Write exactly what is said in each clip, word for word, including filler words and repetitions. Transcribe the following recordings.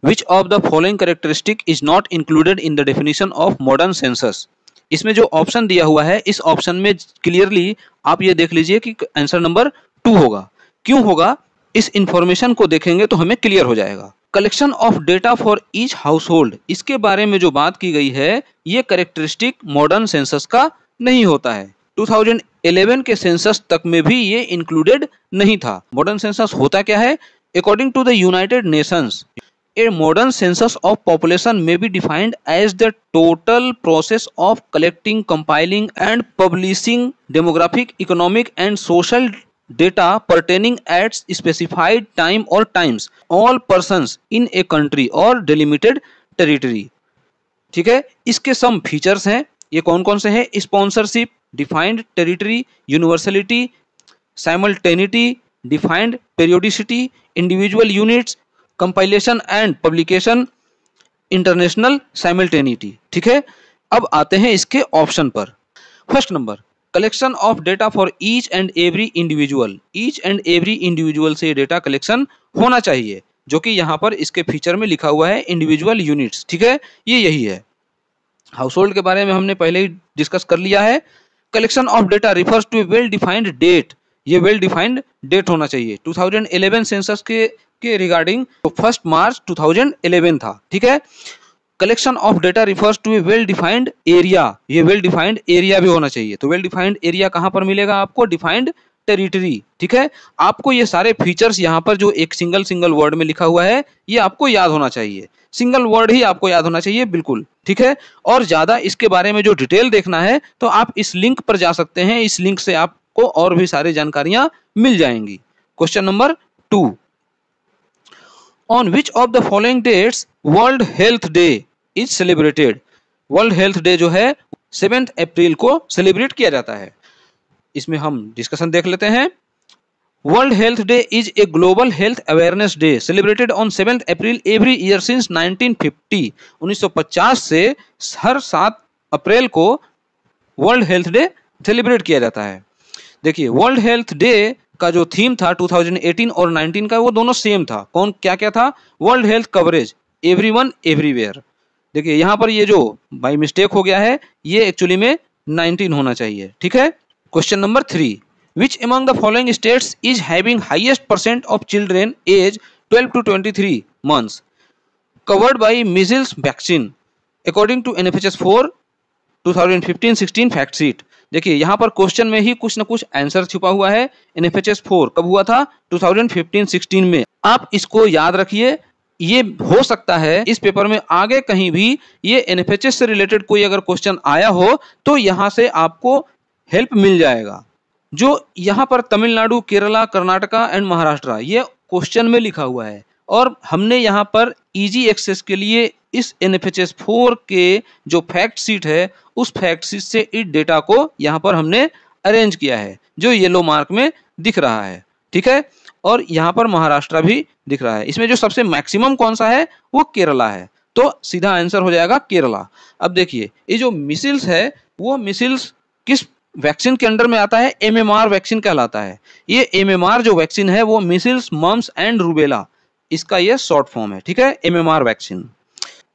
Which of the following characteristic is not included in the definition of modern census? इसमें जो option दिया हुआ है, इस ऑप्शन में क्लियरली आप ये देख लीजिए कि आंसर नंबर टू होगा। क्यों होगा? इस इंफॉर्मेशन को देखेंगे तो हमें क्लियर हो जाएगा। Collection of data for each household, इसके बारे में जो बात की गई है, ये करेक्टरिस्टिक मॉडर्न सेंसस का नहीं होता है। दो हज़ार ग्यारह के सेंसस तक में भी ये इंक्लूडेड नहीं था। मॉडर्न सेंसस होता क्या है? According to the United Nations, a modern census of population may be defined as the total process of collecting, compiling and publishing demographic, economic and social data pertaining at specified time or times, all persons in a country or delimited territory। ठीक है, इसके some features हैं। ये कौन कौन से हैं? Sponsorship, defined territory, universality, simultaneity, defined periodicity, individual units, compilation and publication, international simultaneity। ठीक है, अब आते हैं इसके option पर। First number, collection of data for each and every individual. Each and every individual से डेटा कलेक्शन होना चाहिए, जो कि यहाँ पर इसके फीचर में लिखा हुआ है इंडिविजुअल यूनिट्स। ठीक है, ये यही है। हाउस होल्ड के बारे में हमने पहले ही डिस्कस कर लिया है। Collection of data refers to well defined date, ये वेल डिफाइंड डेट होना चाहिए। दो हज़ार ग्यारह सेंसस के के रिगार्डिंग तो फर्स्ट मार्च दो हज़ार ग्यारह था। ठीक है, collection of data refers to a well defined area, ये वेल डिफाइंड एरिया भी होना चाहिए। तो वेल डिफाइंड एरिया कहाँ पर मिलेगा आपको? Defined territory. ठीक है, आपको ये सारे फीचर्स यहाँ पर जो एक सिंगल सिंगल वर्ड में लिखा हुआ है, ये आपको याद होना चाहिए। सिंगल वर्ड ही आपको याद होना चाहिए, बिल्कुल। ठीक है, और ज़्यादा इसके बारे में जो डिटेल देखना है तो आप इस लिंक पर जा सकते हैं। इस लिंक से आपको और भी सारी जानकारियाँ मिल जाएंगी। Question number two, on which of the following dates world health day is celebrated. World health day जो है सेवेंथ अप्रैल को सेलिब्रेट किया जाता है। इसमें हम डिस्कशन देख लेते हैं। World health day is a global health awareness day celebrated on seventh April every year since nineteen fifty. उन्नीस सौ पचास से हर सात अप्रैल को वर्ल्ड हेल्थ डे सेलिब्रेट किया जाता है। देखिए, वर्ल्ड हेल्थ डे का जो थीम था दो हज़ार अठारह और उन्नीस का, वो दोनों सेम था। कौन क्या क्या था? World health coverage, everyone everywhere. देखिए, यहाँ पर ये जो बाय मिस्टेक हो गया है, ये एक्चुअली में नाइनटीन होना चाहिए। ठीक है, question number three, which among the following states is having highest percent of children age twelve to twenty three months covered by measles vaccine according to N F H S four दो हज़ार पंद्रह सोलह फैक्ट शीट। देखिए, यहाँ पर क्वेश्चन में ही कुछ ना कुछ आंसर छुपा हुआ है। एनएफएचएस फोर कब हुआ था? दो हज़ार पंद्रह सोलह में। आप इसको याद रखिए, ये हो सकता है इस पेपर में आगे कहीं भी ये एनएफएचएस से रिलेटेड कोई अगर क्वेश्चन आया हो तो यहाँ से आपको हेल्प मिल जाएगा। जो यहाँ पर तमिलनाडु, केरला, कर्नाटका एंड महाराष्ट्र, ये क्वेश्चन में लिखा हुआ है, और हमने यहाँ पर इजी एक्सेस के लिए इस एनएफएचएस फोर के जो फैक्ट शीट है, उस फैक्ट शीट से इस डेटा को यहाँ पर हमने अरेंज किया है, जो येलो मार्क में दिख रहा है। ठीक है, और यहाँ पर महाराष्ट्र भी दिख रहा है। इसमें जो सबसे मैक्सिमम कौन सा है? वो केरला है। तो सीधा आंसर हो जाएगा केरला। अब देखिए, ये जो मिसिल्स है, वो मिसिल्स किस वैक्सीन के अंडर में आता है? एमएमआर वैक्सीन कहलाता है। ये एमएमआर जो वैक्सीन है, वो मिसिल्स, मम्स एंड रूबेला, इसका ये शॉर्ट फॉर्म है। ठीक है, एमएमआर वैक्सीन।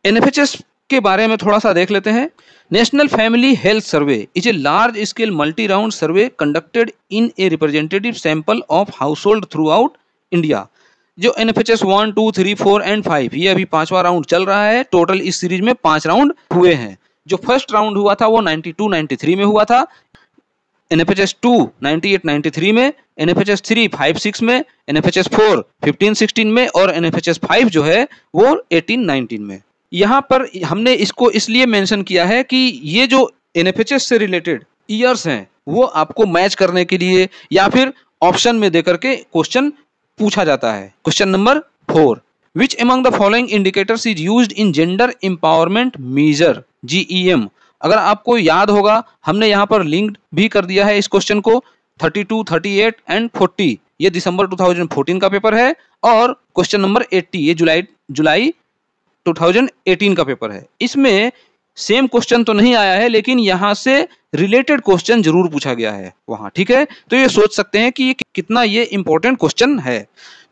एनएफएचएस के बारे में थोड़ा सा देख लेते हैं। National family health survey is a large scale multi round survey conducted in a representative sample of household throughout India. जो N F H S one, two, three, four and five, ये अभी पांचवा राउंड चल रहा है। टोटल इस सीरीज में पांच राउंड हुए हैं। जो फर्स्ट राउंड हुआ था वो बानवे तिरानवे में हुआ था, एनएफएचएस टू अट्ठानवे तिरानवे में, एनएफएचएस थ्री छप्पन में, एनएफएचएस फोर पंद्रह सोलह में, और एनएफएचएस फाइव जो है वो अठारह उन्नीस में। यहाँ पर हमने इसको इसलिए मेंशन किया है कि ये जो एनएफएचएस से रिलेटेड ईयर्स हैं, वो आपको मैच करने के लिए या फिर ऑप्शन में देकर के क्वेश्चन पूछा जाता है। Question number four, which among the following indicators is used in gender empowerment measure G E M. अगर आपको याद होगा, हमने यहाँ पर लिंक भी कर दिया है इस क्वेश्चन को। बत्तीस, अड़तीस एंड चालीस, ये दिसंबर दो हज़ार चौदह का पेपर है, और क्वेश्चन नंबर अस्सी ये जुलाई जुलाई दो हज़ार अठारह का पेपर है। इसमें सेम क्वेश्चन तो नहीं आया है, लेकिन यहाँ से रिलेटेड क्वेश्चन जरूर पूछा गया है वहाँ। ठीक है, तो ये सोच सकते हैं कि कितना ये इम्पोर्टेंट क्वेश्चन है।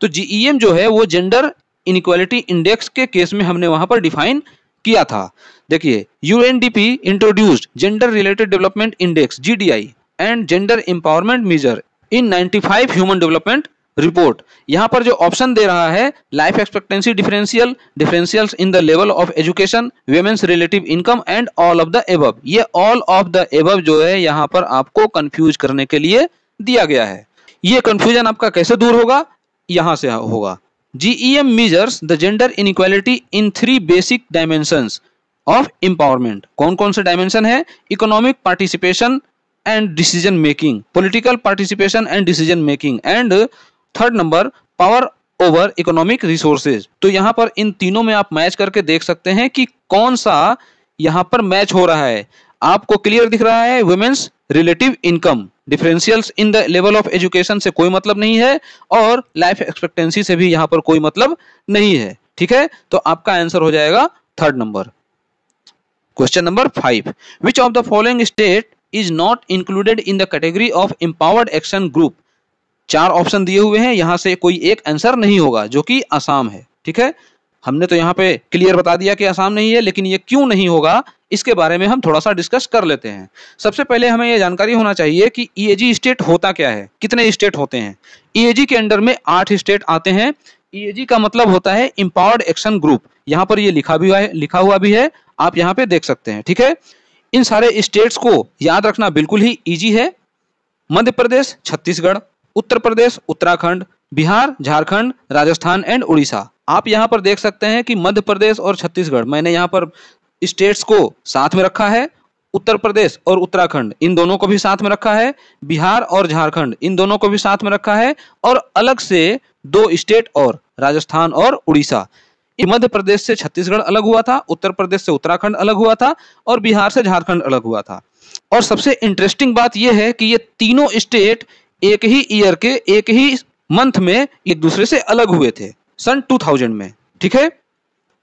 तो जीईएम जो है वो जेंडर इनक्वालिटी इंडेक्स के केस में हमने वहां पर डिफाइन किया था। देखिए, UNDP introduced gender related development index GDI and gender empowerment measure in ninety five human development report. यहाँ पर जो ऑप्शन दे रहा है life expectancy differential, differentials in the level of education, women's relative income and all of the above. ये all of the above जो है यहाँ पर आपको कंफ्यूज करने के लिए दिया गया है। ये कंफ्यूजन आपका कैसे दूर होगा, यहाँ से होगा। GEM measures the gender inequality in three basic dimensions of empowerment. कौन कौन से डायमेंशन है? Economic participation and decision making, political participation and decision making, and third number power over economic resources. तो यहाँ पर इन तीनों में आप मैच करके देख सकते हैं कि कौन सा यहाँ पर मैच हो रहा है। आपको क्लियर दिख रहा है women's relative income, differentials in the level of education से कोई मतलब नहीं है और लाइफ एक्सपेक्टेंसी से भी यहाँ पर कोई मतलब नहीं है। ठीक है, तो आपका आंसर हो जाएगा third number. Question number five, which of the following state is not included in the category of empowered action group. चार ऑप्शन दिए हुए हैं, यहाँ से कोई एक आंसर नहीं होगा, जो कि आसाम है। ठीक है, हमने तो यहाँ पे क्लियर बता दिया कि आसाम नहीं है, लेकिन ये क्यों नहीं होगा इसके बारे में हम थोड़ा सा डिस्कस कर लेते हैं। सबसे पहले हमें यह जानकारी होना चाहिए कि ईएजी स्टेट होता क्या है, कितने स्टेट होते हैं। ईएजी के अंडर में आठ स्टेट आते हैं। ईएजी का मतलब होता है एम्पावर्ड एक्शन ग्रुप। यहाँ पर ये लिखा भी हुआ है, लिखा हुआ भी है, आप यहाँ पे देख सकते हैं। ठीक है, इन सारे स्टेट्स को याद रखना बिल्कुल ही ईजी है। मध्य प्रदेश, छत्तीसगढ़, उत्तर प्रदेश, उत्तराखंड, बिहार, झारखंड, राजस्थान एंड उड़ीसा। आप यहाँ पर देख सकते हैं कि मध्य प्रदेश और छत्तीसगढ़, मैंने यहाँ पर स्टेट्स को साथ में रखा है, उत्तर प्रदेश और उत्तराखंड इन दोनों को भी साथ में रखा है, बिहार और झारखंड इन दोनों को भी साथ में रखा है, और अलग से दो स्टेट और, राजस्थान और उड़ीसा। मध्य प्रदेश से छत्तीसगढ़ अलग हुआ था, उत्तर प्रदेश से उत्तराखंड अलग हुआ था, और बिहार से झारखंड अलग हुआ था। और सबसे इंटरेस्टिंग बात यह है कि ये तीनों स्टेट एक ही ईयर के, एक ही मंथ में एक दूसरे से अलग हुए थे सन दो हज़ार में। ठीक है,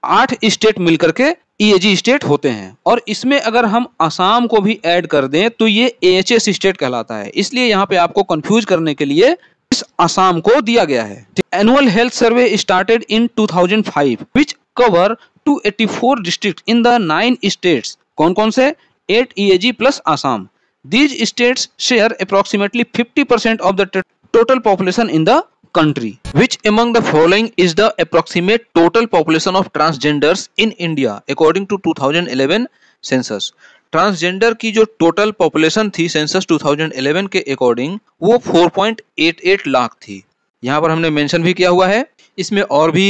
आठ स्टेट मिलकर के ईएजी स्टेट होते हैं, और इसमें अगर हम आसाम को भी ऐड कर दें तो ये एएचएस स्टेट कहलाता है। इसलिए यहाँ पे आपको कंफ्यूज करने के लिए इस आसाम को दिया गया है। Annual health survey started in two thousand five which cover two eighty four district in the nine states. कौन कौन से? Eight E A G plus Assam. These states share approximately fifty percent of the total population in the country. Which among the following is the approximate total population of transgenders in India according to twenty eleven census? Transgender की जो total population थी census twenty eleven के according वो four point eight eight lakh थी। यहाँ पर हमने mention भी किया हुआ है। इसमें और भी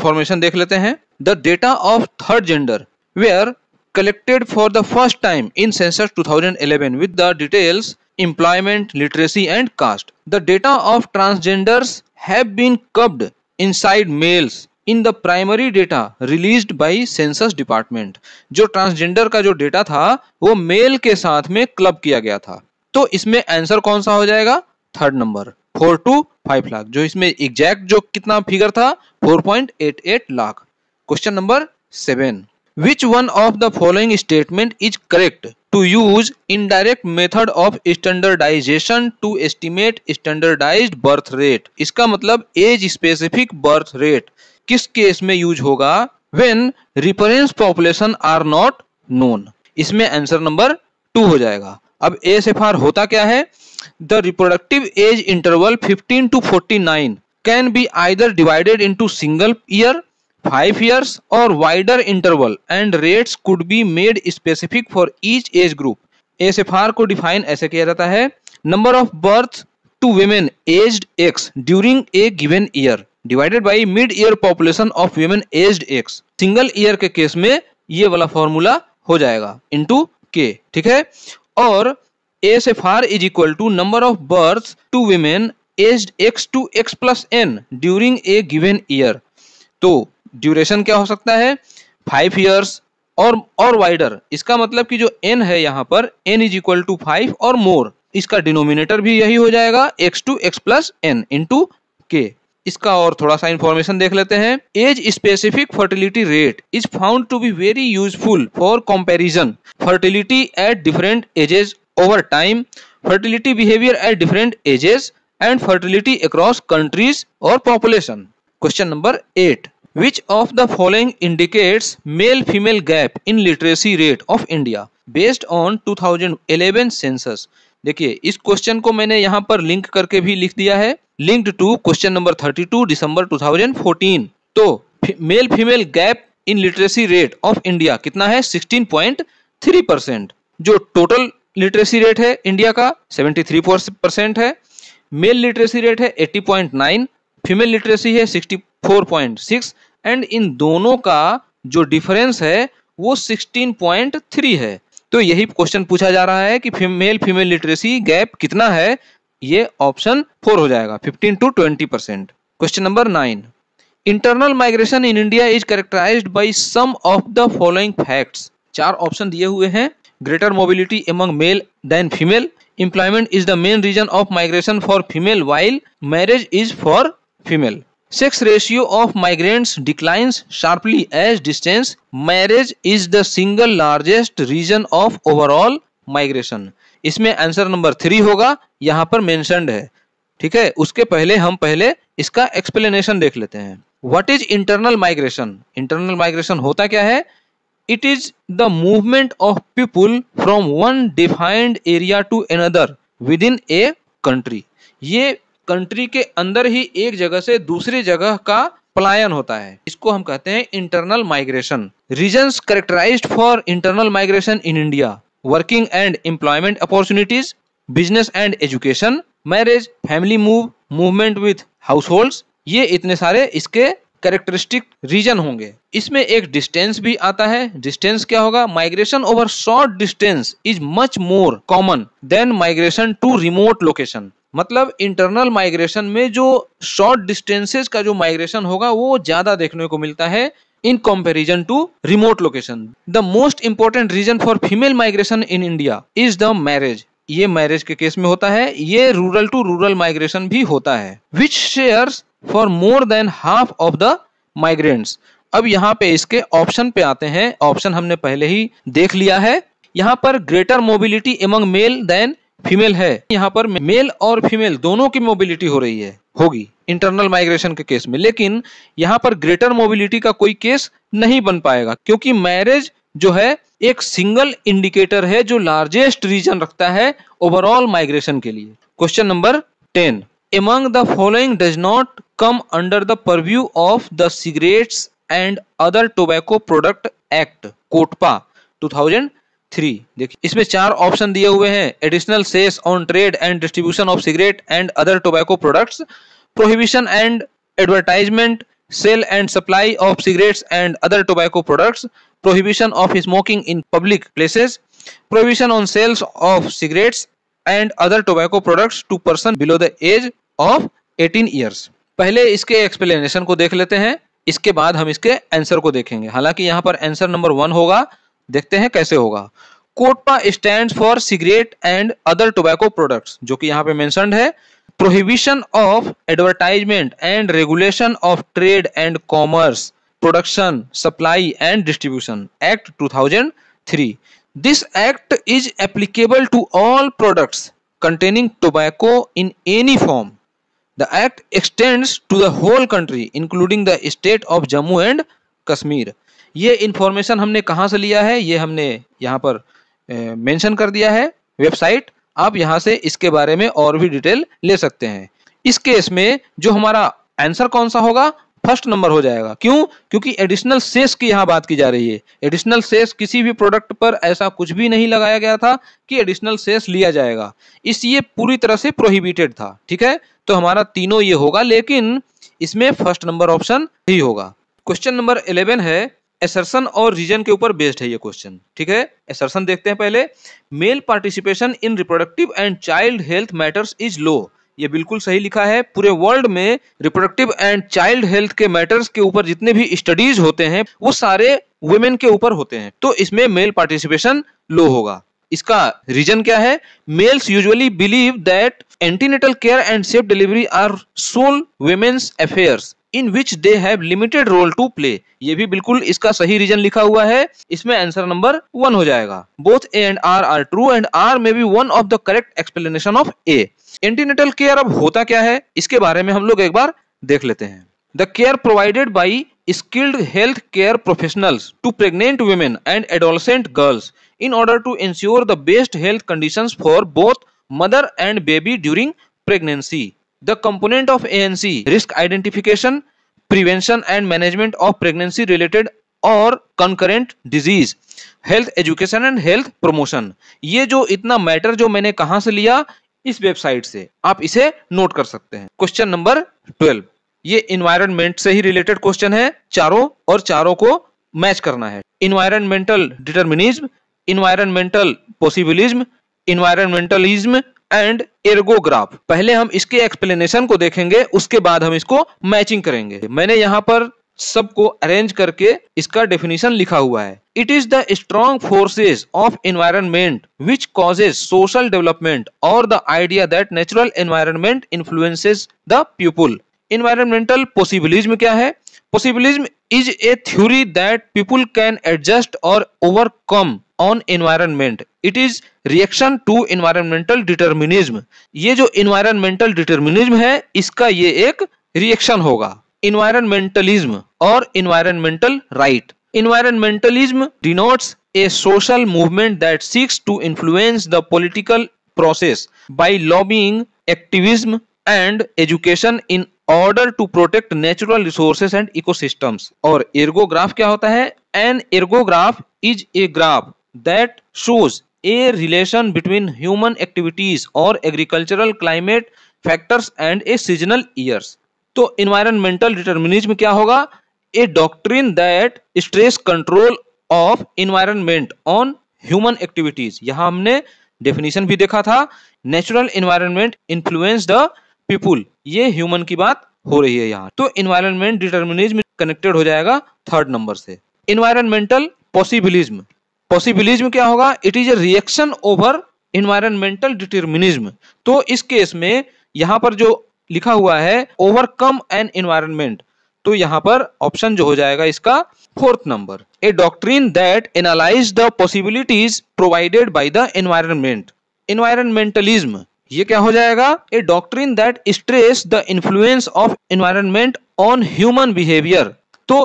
information देख लेते हैं। The data of third gender where collected for the first time in census twenty eleven with the details employment, literacy and caste. The data of transgenders have been curbed inside males in the primary data released by census department. जो transgender का जो data था वो male के साथ में club किया गया था, तो इसमें answer कौन सा हो जाएगा? Third number four to five lakh. जो इसमें exact जो कितना figure था four point eight eight lakh. Question number seven. Which one of the following statement is correct to use indirect method of standardization to estimate standardized birth rate? इसका मतलब age specific birth rate किस case में use होगा? When reference population are not known. इसमें answer number two हो जाएगा। अब एएसएफआर होता क्या है? The reproductive age interval fifteen to forty-nine can be either divided into single year, five years or wider interval and rates could be made specific for each age group. A S F R को define ऐसे किया जाता है, number of births to women aged X during a given year divided by mid-year population of women aged X. single year के case में ये वाला formula हो जाएगा into K. ठीक है, और A S F R is equal to number of births to women aged X to X plus N during a given year. तो ड्यूरेशन क्या हो सकता है? फाइव इयर्स और और वाइडर। इसका मतलब कि जो n है यहाँ पर n is equal to five और मोर। इसका डिनोमिनेटर भी यही हो जाएगा x to x plus n into k। इसका और थोड़ा सा इंफॉर्मेशन देख लेते हैं। Age specific fertility rate is found to be very useful for comparison fertility at different ages over time, fertility behaviour at different ages and fertility across countries और population. Question number eight, Which of the following indicates male-female gap in literacy rate of India based on twenty eleven census? देखिए, इस question को मैंने यहाँ पर link करके भी लिख दिया है, linked to question number thirty two December two thousand fourteen. तो male female gap in literacy rate of India कितना है? Sixteen point three percent. जो टोटल लिटरेसी रेट है इंडिया का सेवेंटी थ्री परसेंट है। मेल लिटरेसी रेट है eighty point nine, female literacy है sixty four point six, and इन दोनों का जो डिफरेंस है वो सिक्सटीन पॉइंट थ्री है। तो यही क्वेश्चन पूछा जा रहा है कि फीमेल फीमेल लिटरेसी गैप कितना है, ये ऑप्शन फोर हो जाएगा, fifteen to twenty percent. Question number nine, internal migration in India is characterised by some of the following facts. चार ऑप्शन दिए हुए हैं, greater mobility among male than female, employment is the main reason of migration for female while marriage is for female, sex ratio of migrants declines sharply as distance, marriage is the single largest reason of overall migration. इसमें answer number three होगा, यहाँ पर mentioned है, ठीक है। उसके पहले हम पहले इसका एक्सप्लेनेशन देख लेते हैं। What is internal migration? Internal migration होता क्या है? It is the movement of people from one defined area to another within a country. ये कंट्री के अंदर ही एक जगह से दूसरी जगह का पलायन होता है, इसको हम कहते हैं internal migration. Reasons characterised for internal migration in India, working and employment opportunities, business and education, marriage, family move, movement with households, ये इतने सारे इसके कैरेक्टरिस्टिक रीजन होंगे। इसमें एक डिस्टेंस भी आता है। डिस्टेंस क्या होगा? Migration over short distance is much more common than migration to remote location. मतलब इंटरनल माइग्रेशन में जो शॉर्ट डिस्टेंसेस का जो माइग्रेशन होगा वो ज्यादा देखने को मिलता है in comparison to remote location. The most important reason for female migration in India is the marriage. ये मैरिज के केस में होता है, ये रूरल टू रूरल माइग्रेशन भी होता है। Which shares for more than half of the migrants. अब यहाँ पे इसके ऑप्शन पे आते हैं, ऑप्शन हमने पहले ही देख लिया है। यहाँ पर greater mobility among male than female है, यहाँ पर मेल और फीमेल दोनों की मोबिलिटी हो रही है, होगी इंटरनल माइग्रेशन के केस में। लेकिन यहाँ पर ग्रेटर मोबिलिटी का कोई केस नहीं बन पाएगा, क्योंकि मैरिज जो है एक सिंगल इंडिकेटर है जो लार्जेस्ट रीजन रखता है ओवरऑल माइग्रेशन के लिए। Question number ten, among the following does not come under the purview of the Cigarettes and Other Tobacco Product Act COTPA two thousand three. देखिए, इसमें चार ऑप्शन दिए हुए हैं, additional cess on trade and distribution of cigarette and other tobacco products, prohibition and advertisement, sale and supply of cigarettes and other tobacco products, prohibition of smoking in public places, prohibition on sales of cigarettes and other tobacco products to person below the age of eighteen years. पहले इसके explanation को देख लेते हैं, इसके बाद हम इसके आंसर को देखेंगे। हालांकि यहाँ पर आंसर नंबर वन होगा, देखते हैं कैसे होगा। COTPA stands for cigarette and other tobacco products, जो कि यहाँ पे मेंशन्ड है, prohibition of advertisement and regulation of trade and commerce, production, supply and distribution act two thousand three. This act is applicable to all products containing tobacco in any form. The act extends to the whole country, including the state of Jammu and Kashmir. ये information हमने कहाँ से लिया है? ये हमने यहाँ पर मेंशन कर दिया है वेबसाइट, आप यहाँ से इसके बारे में और भी डिटेल ले सकते हैं। इस केस में जो हमारा आंसर कौन सा होगा? फर्स्ट नंबर हो जाएगा। क्यों? क्योंकि एडिशनल सेस की यहाँ बात की जा रही है। एडिशनल सेस किसी भी प्रोडक्ट पर ऐसा कुछ भी नहीं लगाया गया था कि एडिशनल सेस लिया जाएगा, इसलिए पूरी तरह से प्रोहिबिटेड था, ठीक है। तो हमारा तीनों ये होगा, लेकिन इसमें फर्स्ट नंबर ऑप्शन ही होगा। क्वेश्चन नंबर इलेवन है, एसर्शन और रीजन के ऊपर बेस्ड है ये क्वेश्चन, ठीक है। एसर्शन देखते हैं पहले, male participation in reproductive and child health matters is low. ये बिल्कुल सही लिखा है। पूरे वर्ल्ड में रिप्रोडक्टिव एंड चाइल्ड हेल्थ के मैटर्स के ऊपर जितने भी स्टडीज होते हैं वो सारे वुमेन के ऊपर होते हैं, तो इसमें मेल पार्टिसिपेशन लो होगा। इसका रीजन क्या है? Males usually believe that antenatal care and safe delivery are sole women's affairs in which they have limited role to play. ये भी बिल्कुल इसका सही रीजन लिखा हुआ है, इसमें आंसर नंबर वन हो जाएगा। Both A and R are true and R may be one of the correct explanation of A. Antenatal care अब होता क्या है, इसके बारे में हम लोग एक बार देख लेते हैं। the care provided by skilled health care professionals to pregnant women and adolescent girls in order to ensure the best health conditions for both mother and baby during pregnancy. The component of A N C, risk identification, prevention and management of pregnancy related और concurrent disease, health education and health promotion. ये जो इतना matter जो मैंने कहां से लिया, इस वेबसाइट से, आप इसे नोट कर सकते हैं। क्वेश्चन नंबर ट्वेल्व, ये इन्वायरमेंट से ही रिलेटेड क्वेश्चन है, चारों और चारों को मैच करना है। Environmental determinism, environmental possibilism, environmentalism and ergograph. पहले हम इसके एक्सप्लेनेशन को देखेंगे, उसके बाद हम इसको मैचिंग करेंगे। मैंने यहाँ पर सबको अरेंज करके इसका डेफिनेशन लिखा हुआ है। It is the strong forces of environment which causes social development और the idea that natural environment influences the people. Environmental possibilism क्या है? Possibilism is a theory that people can adjust और overcome on environment. It is reaction to environmental determinism. ये जो environmental determinism है, इसका ये एक रिएक्शन होगा। इन्वायरमेंटलिज्म और environmental right. Environmentalism denotes a social movement that seeks to influence the political process by lobbying, activism and education in order to protect natural resources and ecosystems. और ergograph क्या होता है? An ergograph is a graph that shows a relation between human activities और agricultural climate factors and a seasonal years. तो environmental determinism क्या होगा? A doctrine that stress control of environment on human activities. यहाँ हमने definition भी देखा था, natural environment influence the people, ये ह्यूमन की बात हो रही है यहाँ। तो इन्वायरमेंट डिटर्मिनिज्म कनेक्टेड हो जाएगा थर्ड नंबर से। इन्वायरमेंटल पॉसिबिलिज्म, पॉसिबिलिज्म क्या होगा? It is a reaction over environmental determinism. तो इस केस में यहाँ पर जो लिखा हुआ है ओवरकम एन एनवायरनमेंट, तो यहाँ पर ऑप्शन जो हो जाएगा इसका fourth number, a doctrine that analyse the possibilities provided by the environment. Environmentalism ये क्या हो जाएगा? A doctrine that stress the influence of environment on human behaviour. तो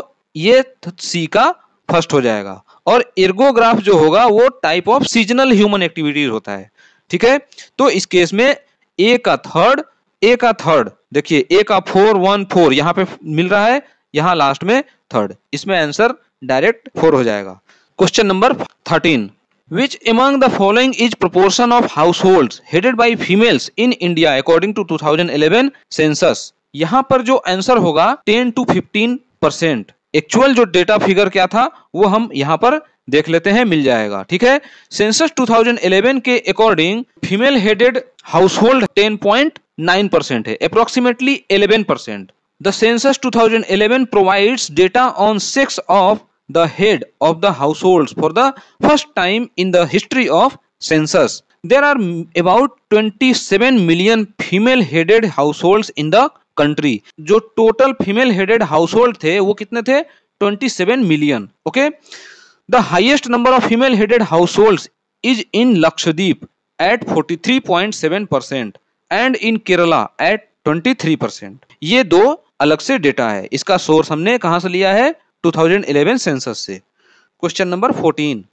ये सी का फर्स्ट हो जाएगा। और एर्गोग्राफ जो होगा वो type of seasonal human activities होता है, ठीक है। तो इस केस में ए का थर्ड, ए का थर्ड, देखिए ए का फोर, वन, फोर यहाँ पे मिल रहा है, यहाँ लास्ट में थर्ड, इसमें आंसर डायरेक्ट फोर हो जाएगा। Question number thirteen, which among the following is proportion of households headed by females in India according to two thousand eleven census. यहाँ पर जो आंसर होगा ten to fifteen percent. Actual जो data figure क्या था वो हम यहाँ पर देख लेते हैं, मिल जाएगा, ठीक है। सेंसस टू थाउजेंड इलेवन के according female headed household ten point nine percent है, approximately eleven percent. The census twenty eleven provides data on sex of the head of the households for the first time in the history of census. There are about twenty-seven million female-headed households in the country. जो total female-headed household थे वो कितने थे? twenty-seven million. Okay? The highest number of female-headed households is in Lakshadweep at forty-three point seven percent. And in Kerala at twenty three percent. ये दो अलग से data है, इसका सोर्स हमने कहां से लिया है? टू थाउजेंड इलेवन सेंसस से। Question number fourteen,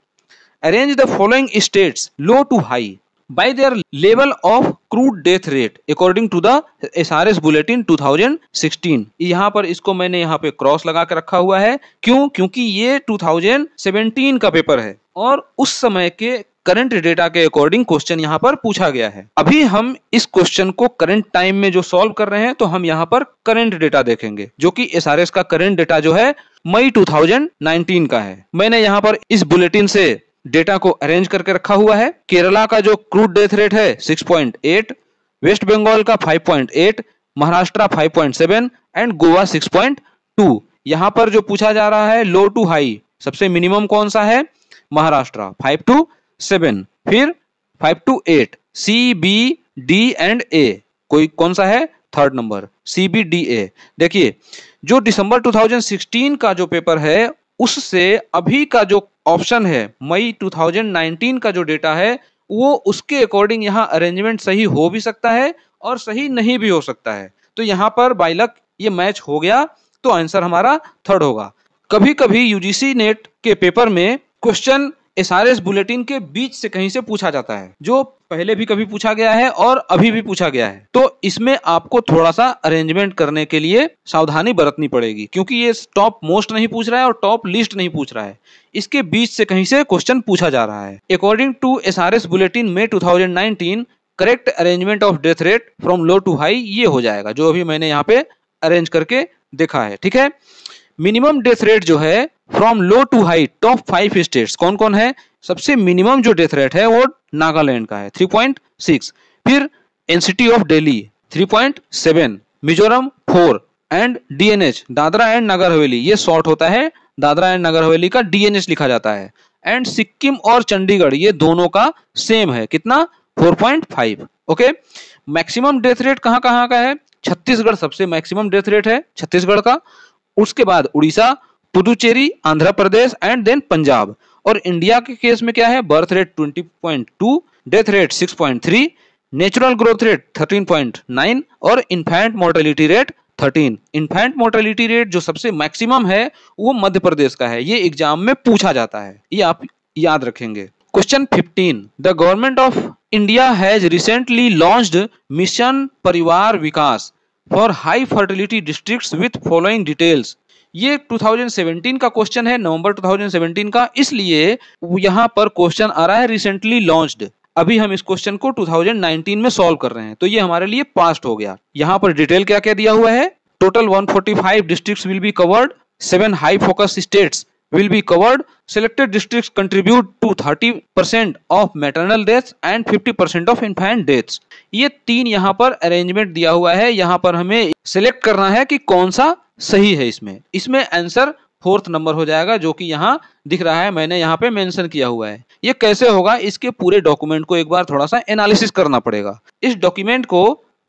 arrange the following states low to high by their level of crude death rate according to the SRS bulletin two thousand sixteen. यहाँ पर इसको मैंने यहाँ पे क्रॉस लगा के रखा हुआ है, क्यों? क्योंकि ये टू थाउजेंड सेवेंटीन का पेपर है और उस समय के करंट डेटा के अकॉर्डिंग क्वेश्चन यहाँ पर पूछा गया है। अभी हम इस क्वेश्चन को करंट टाइम में जो सॉल्व कर रहे हैं, तो हम यहाँ पर करंट डेटा देखेंगे, जो कि एसआरएस का करंट डेटा जो है मई टू थाउजेंड नाइनटीन का है। मैंने यहाँ पर इस बुलेटिन से डेटा को अरेंज करके रखा हुआ है। केरला का जो क्रूड डेथ रेट है six point eight, West Bengal का five point eight, Maharashtra five point seven and Goa six point two. यहाँ पर जो पूछा जा रहा है लो टू हाई, सबसे मिनिमम कौन सा है? महाराष्ट्र फाइव टू सेवन, फिर five two eight, C B D and A, कोई कौन सा है? Third number C B D A. देखिए जो दिसंबर टू थाउजेंड सिक्सटीन का जो पेपर है उससे अभी का जो ऑप्शन है मई टू थाउजेंड नाइनटीन का जो डेटा है वो उसके अकॉर्डिंग यहाँ अरेंजमेंट सही हो भी सकता है और सही नहीं भी हो सकता है। तो यहाँ पर बाय लक ये मैच हो गया तो आंसर हमारा थर्ड होगा। कभी कभी यूजीसी नेट के पेपर में क्वेश्चन एसआरएस बुलेटिन के बीच से कहीं से पूछा जाता है, जो पहले भी कभी पूछा गया है और अभी भी पूछा गया है। तो इसमें आपको थोड़ा सा अरेंजमेंट करने के लिए सावधानी बरतनी पड़ेगी, क्योंकि ये टॉप मोस्ट नहीं पूछ रहा है और टॉप लिस्ट नहीं पूछ रहा है, इसके बीच से कहीं से क्वेश्चन पूछा जा रहा है। According to SRS bulletin May two thousand nineteen, correct arrangement of death rate from low to high ये हो जाएगा, जो अभी मैंने यहाँ पे अरेंज करके देखा है। ठीक है, मिनिमम डेथ रेट जो है from low to high top five states कौन कौन है? सबसे मिनिमम जो डेथ रेट है वो नागालैंड का है थ्री पॉइंट सिक्स, फिर NCT of Delhi three point seven, Mizoram four and DNH Dadra and Nagar Haveli, ये शॉर्ट होता है दादरा एंड नगर हवेली का डीएनएच लिखा जाता है, एंड सिक्किम और चंडीगढ़ ये दोनों का सेम है कितना four point five. Okay, maximum death rate कहाँ कहाँ का है? छत्तीसगढ़ सबसे मैक्सिमम डेथ रेट है छत्तीसगढ़ का, उसके बाद उड़ीसा, पुदुचेरी, आंध्र प्रदेश एंड देन पंजाब। और इंडिया के केस में क्या है? Birth rate twenty point two, death rate six point three, natural growth rate thirteen point nine और infant mortality rate thirteen. Infant mortality rate जो सबसे मैक्सिमम है वो मध्य प्रदेश का है, ये एग्जाम में पूछा जाता है, ये आप याद रखेंगे। Question fifteen, the government of India has recently launched mission Parivar Vikas for high fertility districts with following details. ये टू थाउजेंड सेवेंटीन का क्वेश्चन है, नवंबर टू थाउजेंड सेवेंटीन का, इसलिए यहाँ पर क्वेश्चन आ रहा है रिसेंटली लॉन्च्ड। अभी हम इस क्वेश्चन को टू थाउजेंड नाइनटीन में सॉल्व कर रहे हैं, तो ये हमारे लिए पास्ट हो गया। यहाँ पर डिटेल क्या क्या दिया हुआ है? Total one forty five districts will be covered, seven high focus states will be covered, selected districts contribute to thirty percent of maternal deaths and fifty percent of infant deaths। ये तीन यहाँ पर arrangement दिया हुआ है, यहाँ पर हमें select करना है कि कौन सा सही है। इसमें इसमें आंसर फोर्थ नंबर हो जाएगा, जो कि यहाँ दिख रहा है, मैंने यहाँ पे मेंशन किया हुआ है। ये कैसे होगा, इसके पूरे डॉक्यूमेंट को एक बार थोड़ा सा एनालिसिस करना पड़ेगा। इस डॉक्यूमेंट को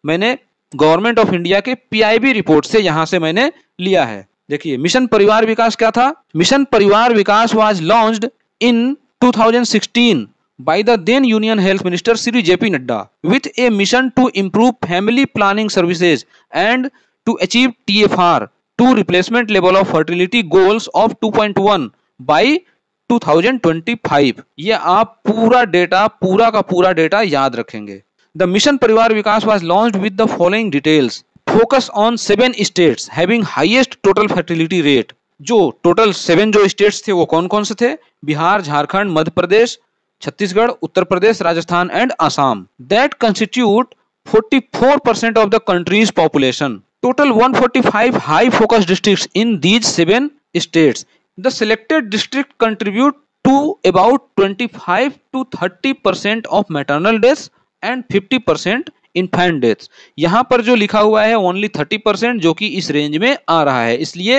मैंने गवर्नमेंट ऑफ इंडिया के पी आई बी रिपोर्ट से यहाँ से मैंने लिया है। देखिए, मिशन परिवार विकास क्या था? Mission Parivar Vikas was launched in two thousand sixteen by the then union health minister Shri JP Nadda with a mission to improve family planning services and to achieve TFR to replacement level of fertility goals of two point one by two thousand twenty five. ये आप पूरा data पूरा का पूरा data याद रखेंगे। The mission Parivar Vikas was launched with the following details, focus on seven states having highest total fertility rate. जो total seven जो स्टेट्स थे वो कौन कौन से थे? Bihar, Jharkhand, Madhya Pradesh, Chhattisgarh, Uttar Pradesh, Rajasthan and Assam. That constitute forty four percent of the country's population. Total one forty five high focus districts in these seven states. The selected district contribute to about twenty five to thirty percent of maternal deaths and fifty percent infant death. यहाँ पर जो लिखा हुआ है only thirty percent, जो कि इस range में आ रहा है, इसलिए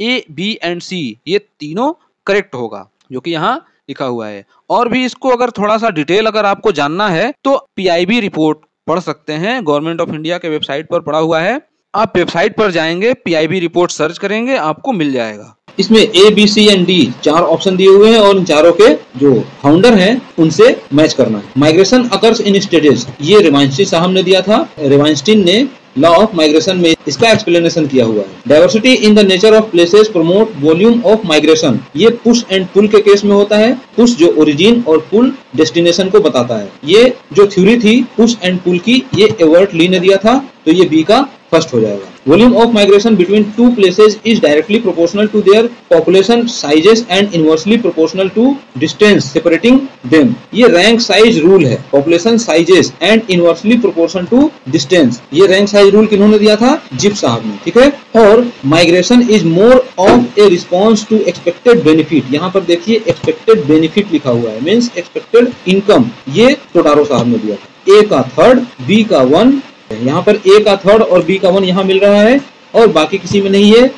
ए, बी एंड सी ये तीनों करेक्ट होगा, जो कि यहाँ लिखा हुआ है। और भी इसको अगर थोड़ा सा डिटेल अगर आपको जानना है तो पीआईबी रिपोर्ट पढ़ सकते हैं, गवर्नमेंट ऑफ इंडिया के वेबसाइट पर पड़ा हुआ है। आप वेबसाइट पर जाएंगे, पीआईबी रिपोर्ट सर्च करेंगे, आपको मिल जाएगा। इसमें A, B, C and D चार ऑप्शन दिए हुए हैं और इन चारों के जो फाउंडर हैं उनसे मैच करना है। माइग्रेशन अकर्स इन स्टेजेस, ये रेवाइंस्टीन साहब ने दिया था, रेवाइंस्टीन ने लॉ ऑफ माइग्रेशन में इसका एक्सप्लेनेशन किया हुआ है। Diversity in the nature of places promote volume of migration, ये पुश एंड पुल के केस में होता है। पुश जो ओरिजिन और पुल डेस्टिनेशन को बताता है। ये जो थ्योरी थी पुश एंड पुल की, ये एवर्ट ली ने दिया था, तो ये बी का फर्स्ट हो जाएगा। Volume of migration between two places is directly proportional to their population sizes and inversely proportional to distance separating them. ये रैंक साइज रूल है, population sizes and inversely proportional to distance. ये rank size rule किन्होंने दिया था? Zipf साहब ने, ठीक है। और migration is more of a response to expected benefit. यहाँ पर देखिए एक्सपेक्टेड बेनिफिट लिखा हुआ है, मीन्स एक्सपेक्टेड इनकम, ये टोटारो साहब ने दिया था। ए का थर्ड, बी का वन, यहाँ पर ए का थर्ड और बी का वन यहाँ मिल रहा है और बाकी किसी में नहीं है।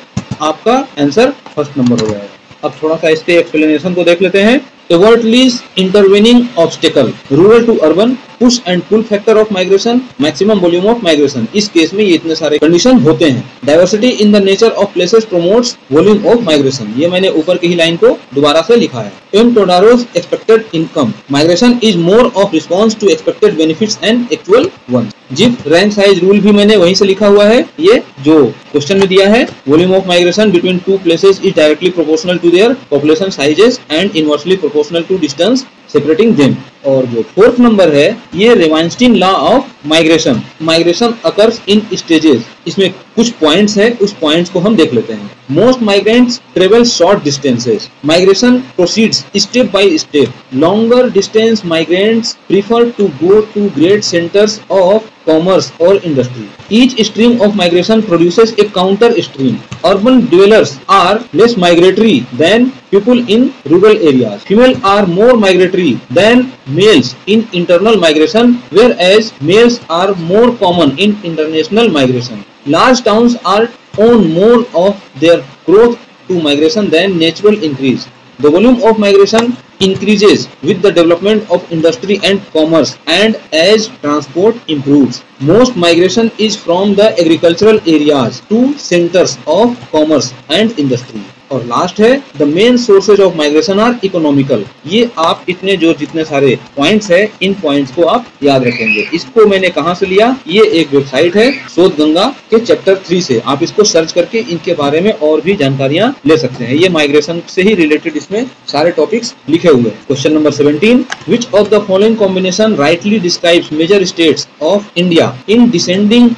आपका आंसर फर्स्ट नंबर हो जाएगा। अब थोड़ा सा इसके एक्सप्लेनेशन को देख लेते हैं। Everett Lee's intervening obstacle, rural to urban push and pull factor of migration, maximum volume of migration. इस केस में ये इतने सारे कंडीशन होते हैं। Diversity in the nature of places promotes volume of migration, ये मैंने ऊपर की ही लाइन को दोबारा से लिखा है। M Todaro's expected income, migration is more of response to expected benefits and actual one. Zipf rank size rule भी मैंने वहीं से लिखा हुआ है, ये जो क्वेश्चन में दिया है। Volume of migration between two places is directly proportional to their population sizes and inversely proportional to distance separating them. और जो फोर्थ नंबर है, ये Ravenstein law of migration, migration occurs in stages. इसमें कुछ points हैं, उस points को हम देख लेते हैं। Most migrants travel short distances, migration proceeds step by step. Longer distance migrants prefer to go to great centres of commerce और industry. Each stream of migration produces a counter stream. Urban dwellers are less migratory than people in rural areas. Female are more migratory than males in internal migration, whereas males are more common in international migration. Large towns are own more of their growth to migration than natural increase. The volume of migration increases with the development of industry and commerce and as transport improves. Most migration is from the agricultural areas to centers of commerce and industry. और last है, the main sources of migration are economical. ये आप इतने जो जितने सारे points है, इन points को आप याद रखेंगे। इसको मैंने कहाँ से लिया, ये एक वेबसाइट है शोध गंगा के चैप्टर थ्री से। आप इसको सर्च करके इनके बारे में और भी जानकारियाँ ले सकते हैं। ये माइग्रेशन से ही रिलेटेड इसमें सारे टॉपिक्स लिखे हुए हैं। Question number seventeen, which of the following combination rightly describes major states of India in descending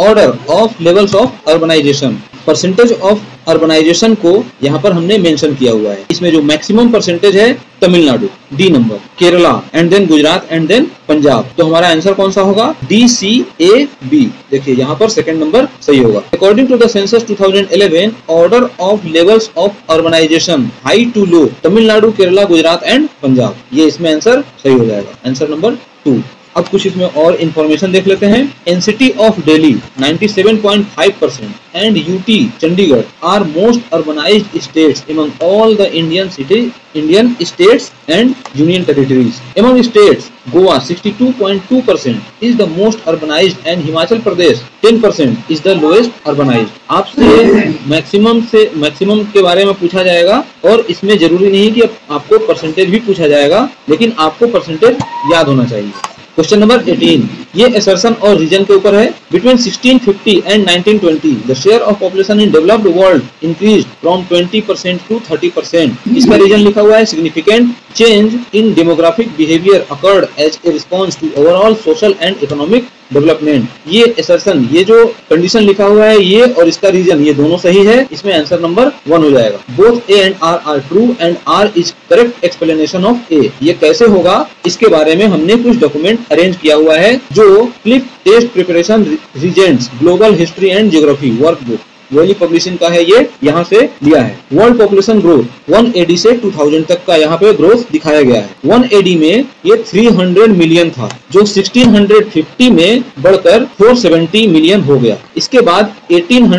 order of levels of urbanisation. Percentage of urbanisation को यहाँ पर हमने मेंशन किया हुआ है। इसमें जो मैक्सिमम परसेंटेज है, Tamil Nadu D number, Kerala and then Gujarat and then Punjab. तो हमारा आंसर कौन सा होगा, डी सी ए बी। देखिए यहाँ पर सेकंड नंबर सही होगा। According to the census two thousand eleven, order of levels of urbanisation high to low, Tamil Nadu, Kerala, Gujarat and Punjab. ये इसमें आंसर सही हो जाएगा, आंसर नंबर टू। अब कुछ इसमें और इन्फॉर्मेशन देख लेते हैं। NCT of Delhi ninety seven point five percent and UT Chandigarh are most urbanised states among all the Indian city Indian states and union territories. Among states Goa sixty two point two percent is the most urbanised and Himachal Pradesh ten percent is the lowest urbanised. आपसे maximum से maximum के बारे में पूछा जाएगा और इसमें जरूरी नहीं कि आपको परसेंटेज भी पूछा जाएगा, लेकिन आपको परसेंटेज याद होना चाहिए। क्वेश्चन नंबर एटीन, ये असर्शन और रीजन के ऊपर है। Between sixteen fifty and nineteen twenty, the share of population in developed world increase from twenty percent to thirty percent. इसका रीजन लिखा हुआ है, significant change in demographic behaviour occurred as a response to overall social and economic development. ये assertion, ये जो condition लिखा हुआ है, ये और इसका रीजन, ये दोनों सही है। इसमें आंसर नंबर वन हो जाएगा। Both A and R are true and R is correct explanation of A. ये कैसे होगा, इसके बारे में हमने कुछ डॉक्यूमेंट अरेंज किया हुआ है, जो clip test preparation regents global history and geography work book valley publishing का है। ये यहाँ से लिया है। World population growth one AD से टू थाउजेंड तक का यहाँ पे ग्रोथ दिखाया गया है। वन एडी में ये थ्री हंड्रेड मिलियन था, जो सिक्सटीन फिफ्टी में बढ़कर फोर सेवेंटी मिलियन हो गया। इसके बाद एटीन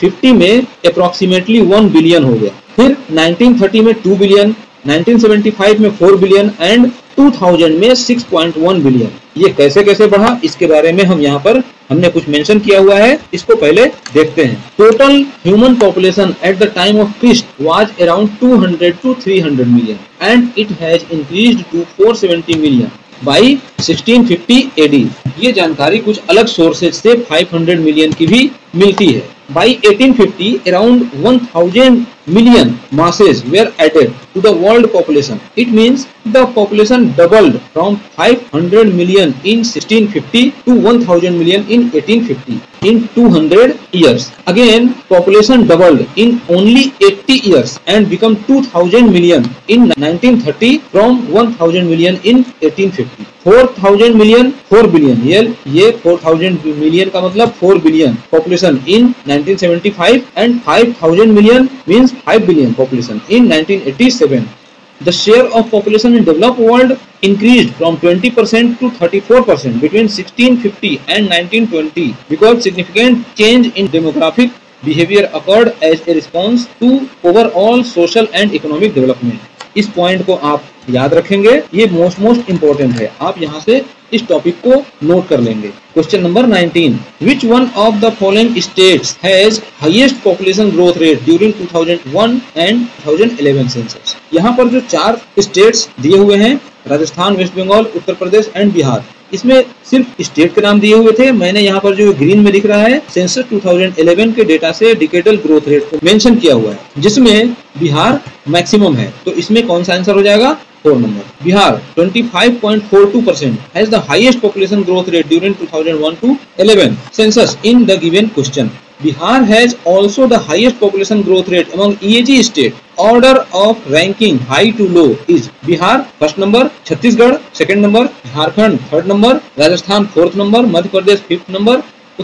फिफ्टी में अप्रोक्सीमेटली वन बिलियन हो गया। फिर नाइंटीन थर्टी में two billion, nineteen seventy five में four billion and two thousand में सिक्स पॉइंट वन बिलियन। ये कैसे कैसे बढ़ा, इसके बारे में हम यहाँ पर हमने कुछ मेंशन किया हुआ है। इसको पहले देखते हैं। Total human population at the time of पीस्ट was around two hundred to three hundred million and it has increased to four seventy million by sixteen fifty AD. ये जानकारी कुछ अलग सोर्सेज से फाइव हंड्रेड मिलियन की भी मिलती है। By eighteen fifty, around one thousand million masses were added to the world population. It means the population doubled from five hundred million in sixteen fifty to one thousand million in eighteen fifty in two hundred years. Again, population doubled in only eighty years and become two thousand million in nineteen thirty from one thousand million in eighteen fifty. Four thousand million, four billion, ये ये four thousand million का मतलब four billion population in nineteen seventy five and five thousand million means five billion population in nineteen eighty seven. The share of population in developed world increased from twenty percent to thirty-four percent between sixteen fifty and nineteen twenty because significant change in demographic behavior occurred as a response to overall social and economic development. इस point को आप याद रखेंगे, ये most most important है। आप यहाँ से इस टॉपिक को नोट कर लेंगे। Question number nineteen, which one of the following states has highest population growth rate during two thousand one and two thousand eleven census. यहाँ पर जो चार स्टेट्स दिए हुए हैं, राजस्थान, वेस्ट बंगाल, उत्तर प्रदेश एंड बिहार, इसमें सिर्फ स्टेट के नाम दिए हुए थे। मैंने यहाँ पर जो ग्रीन में दिख रहा है सेंसस टू थाउजेंड इलेवन के डेटा से डिकेडल ग्रोथ रेट को मेंशन किया हुआ है, जिसमें बिहार मैक्सिमम है। तो इसमें कौन सा आंसर हो जाएगा? Four number, Bihar twenty five point four two percent has the highest population growth rate during two thousand one to eleven census in the given question. Bihar has also the highest population growth rate among E A G state. Order of ranking high to low is Bihar first number, Chhattisgarh second number, Jharkhand third number, Rajasthan fourth number, Madhya Pradesh fifth number,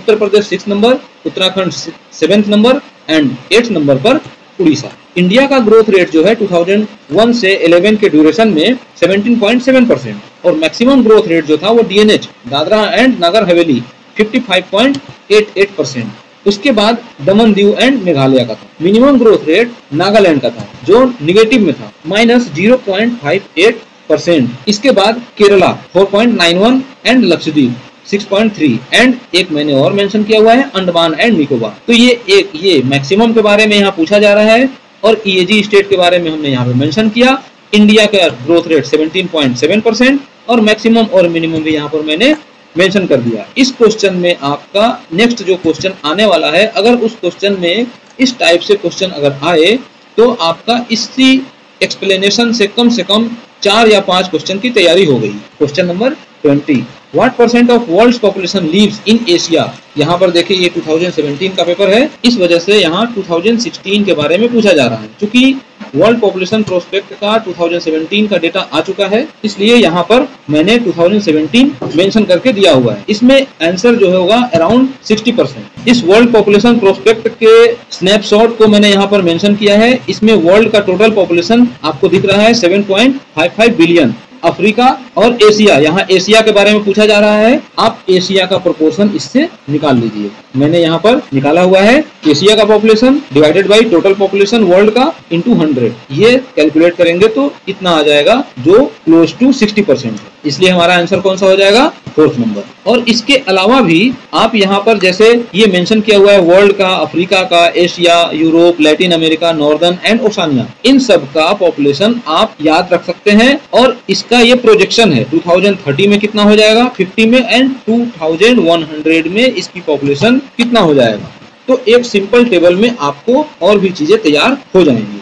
Uttar Pradesh sixth number, Uttarakhand seventh number and eighth number पर Orissa. India का growth rate जो है two thousand one से eleven के duration में seventeen point seven percent और maximum growth rate जो था वो D N H Dadra and Nagar Haveli fifty five point eight eight percent. उसके बाद दमन दीव एंड मेघालय का था। मिनिमम ग्रोथ रेट नागालैंड का था जो निगेटिव में था minus zero point five eight percent. इसके बाद Kerala four point nine one and Lakshadweep six point three and एक मैंने और मेंशन किया हुआ है अंडमान एंड निकोबार। तो ये एक ये मैक्सिमम के बारे में यहाँ पूछा जा रहा है और ईएजी स्टेट के बारे में हमने यहाँ पे मेंशन किया। इंडिया का growth rate seventeen point seven percent और मैक्सिमम और मिनिमम भी यहाँ पर मैंने मेंशन कर दिया। इस क्वेश्चन में आपका नेक्स्ट जो क्वेश्चन आने वाला है, अगर उस क्वेश्चन में इस टाइप से क्वेश्चन अगर आए तो आपका इसी एक्सप्लेनेशन से कम से कम चार या पांच क्वेश्चन की तैयारी हो गई। Question number twenty, what percent of world population lives in Asia. यहाँ पर देखिए ये टू थाउजेंड सेवनटीन का पेपर है, इस वजह से यहाँ टू थाउजेंड सिक्सटीन के बारे में पूछा जा रहा है। चूंकि वर्ल्ड पॉपुलेशन प्रोस्पेक्ट का टू थाउजेंड सेवनटीन का डेटा आ चुका है इसलिए यहाँ पर मैंने टू थाउजेंड सेवनटीन मेंशन करके दिया हुआ है। इसमें आंसर जो होगा अराउंड सिक्सटी परसेंट। इस वर्ल्ड पॉपुलेशन प्रोस्पेक्ट के स्नैपशॉट को मैंने यहाँ पर मेंशन किया है। इसमें वर्ल्ड का टोटल पॉपुलेशन आपको दिख रहा है seven point five five billion. Africa और एशिया, यहाँ एशिया के बारे में पूछा जा रहा है, आप एशिया का प्रोपोर्शन इससे निकाल लीजिए। मैंने यहाँ पर निकाला हुआ है एशिया का population divided by total population world का इनटू हंड्रेड। ये कैलकुलेट करेंगे तो इतना आ जाएगा जो क्लोज टू सिक्सटी परसेंट, इसलिए हमारा आंसर कौन सा हो जाएगा? Fourth number. और इसके अलावा भी आप यहाँ पर जैसे ये मेंशन किया हुआ है वर्ल्ड का, अफ्रीका का, Asia, Europe, Latin America, northern and Oceania, इन सब का पॉपुलेशन आप याद रख सकते हैं। और इसका ये प्रोजेक्शन है टू थाउजेंड थर्टी में कितना हो जाएगा, फिफ्टी में and two thousand one hundred में इसकी पॉपुलेशन कितना हो जाएगा। तो एक सिंपल टेबल में आपको और भी चीजें तैयार हो जाएंगी।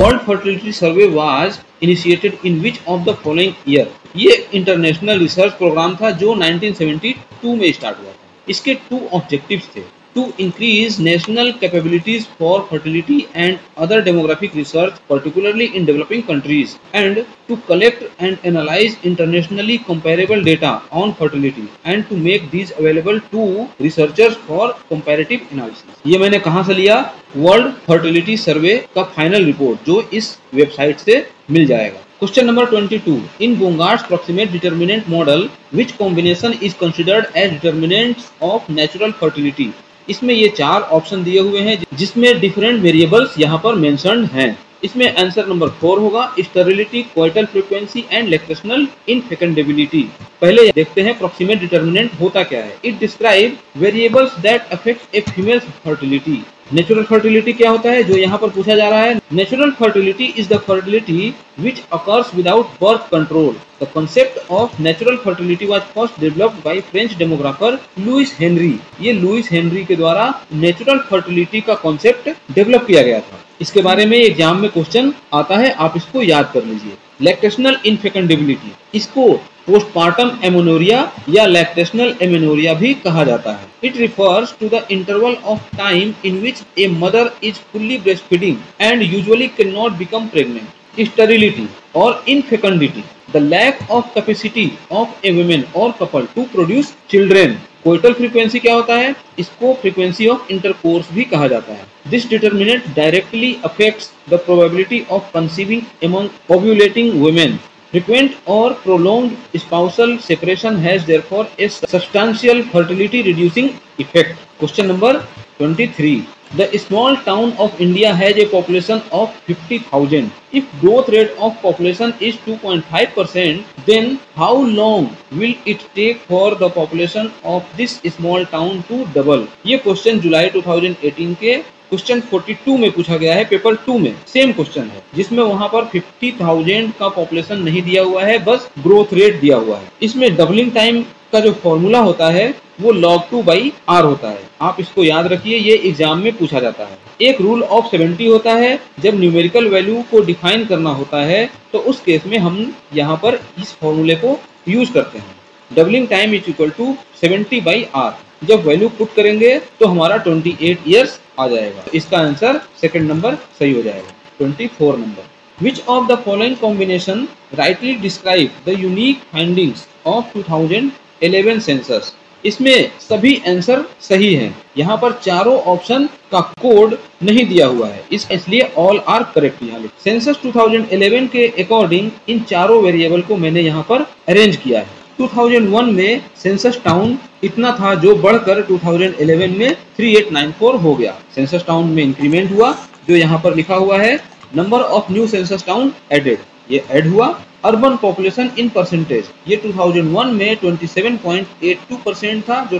World fertility survey was initiated in which of the following year. ये इंटरनेशनल रिसर्च प्रोग्राम था जो नाइनटीन सेवेंटी टू में स्टार्ट हुआ था। इसके टू ऑब्जेक्टिव्स थे, to increase national capabilities for fertility and other demographic research particularly in developing countries and to collect and analyse internationally comparable data on fertility and to make these available to researchers for comparative analysis. ये मैंने कहाँ से लिया? World fertility सर्वे का final report जो इस website से मिल जाएगा। Question number twenty two, in Bongaarts proximate determinant model which combination is considered as determinants of natural fertility. इसमें ये चार ऑप्शन दिए हुए हैं जिसमें डिफरेंट वेरिएबल्स यहाँ पर मेंशन्ड हैं। इसमें आंसर नंबर फोर होगा, sterility, coital frequency and lactational infecundability. पहले देखते हैं प्रॉक्सिमेट डिटर्मिनेंट होता क्या है। It describe variables that affect a female fertility. Natural fertility क्या होता है जो यहाँ पर पूछा जा रहा है। Natural fertility is the fertility which occurs without birth control. The concept of natural fertility was first developed by French demographer Louis Henry. ये लुइस हेनरी के द्वारा नेचुरल फर्टिलिटी का कॉन्सेप्ट डेवलप किया गया था। इसके बारे में एग्जाम में क्वेश्चन आता है, आप इसको याद कर लीजिए। लैक्टेशनल इनफेकेंडेबिलिटी, इसको पोस्टपार्टम एमेनोरिया या लैक्टेशनल एमेनोरिया भी कहा जाता है। It refers to the interval of time in which a mother is fully breastfeeding and usually can not become pregnant. Sterility और infecundity, the lack of capacity of a women और couple to produce children. Coital frequency क्या होता है, इसको frequency of intercourse भी कहा जाता है। This determinant directly affects the probability of conceiving among ovulating women. Frequent or prolonged spousal separation has therefore a substantial fertility reducing effect. Question number twenty-three. The small town of India has a population of fifty thousand. If growth rate of population is two point five percent, then how long will it take for the population of this small town to double? ये question जुलाई दो हज़ार अठारह के question बयालीस में पूछा गया है, पेपर टू में सेम क्वेश्चन है, जिसमें वहां पर पचास हज़ार का पॉपुलेशन नहीं दिया हुआ है, बस ग्रोथ रेट दिया हुआ है। इसमें डबलिंग टाइम का जो फॉर्मूला होता है वो log टू बाई आर होता है। आप इसको याद रखिए, ये एग्जाम में पूछा जाता है। एक रूल ऑफ सत्तर होता है, जब न्यूमेरिकल वैल्यू को डिफाइन करना होता है तो उस केस में हम यहाँ पर इस फॉर्मूले को यूज करते हैं। Doubling time is equal to seventy by R. जब वैल्यू पुट करेंगे तो हमारा अट्ठाईस इयर्स आ जाएगा। इसका आंसर सेकंड नंबर सही हो जाएगा, चौबीस number. Which of the following combination rightly describe the unique findings of two thousand eleven सेंसस? इसमें सभी आंसर सही हैं। यहाँ पर चारों ऑप्शन का कोड नहीं दिया हुआ है, इस इसलिए ऑल आर करेक्ट। यहाँ लिख सेंसस दो हज़ार ग्यारह के अकॉर्डिंग इन चारों वेरिएबल को मैंने यहाँ पर अरेंज किया है। दो हज़ार एक में सेंसस टाउन इतना था जो बढ़कर दो हज़ार ग्यारह में अड़तीस सौ चौरानवे हो गया। सेंसस टाउन में इंक्रीमेंट हुआ, जो यहाँ पर लिखा हुआ है number of new census town added, ये एड हुआ। अर्बन पॉपुलेशन इन परसेंटेज, ये दो हज़ार एक में सत्ताईस पॉइंट आठ दो परसेंट था, जो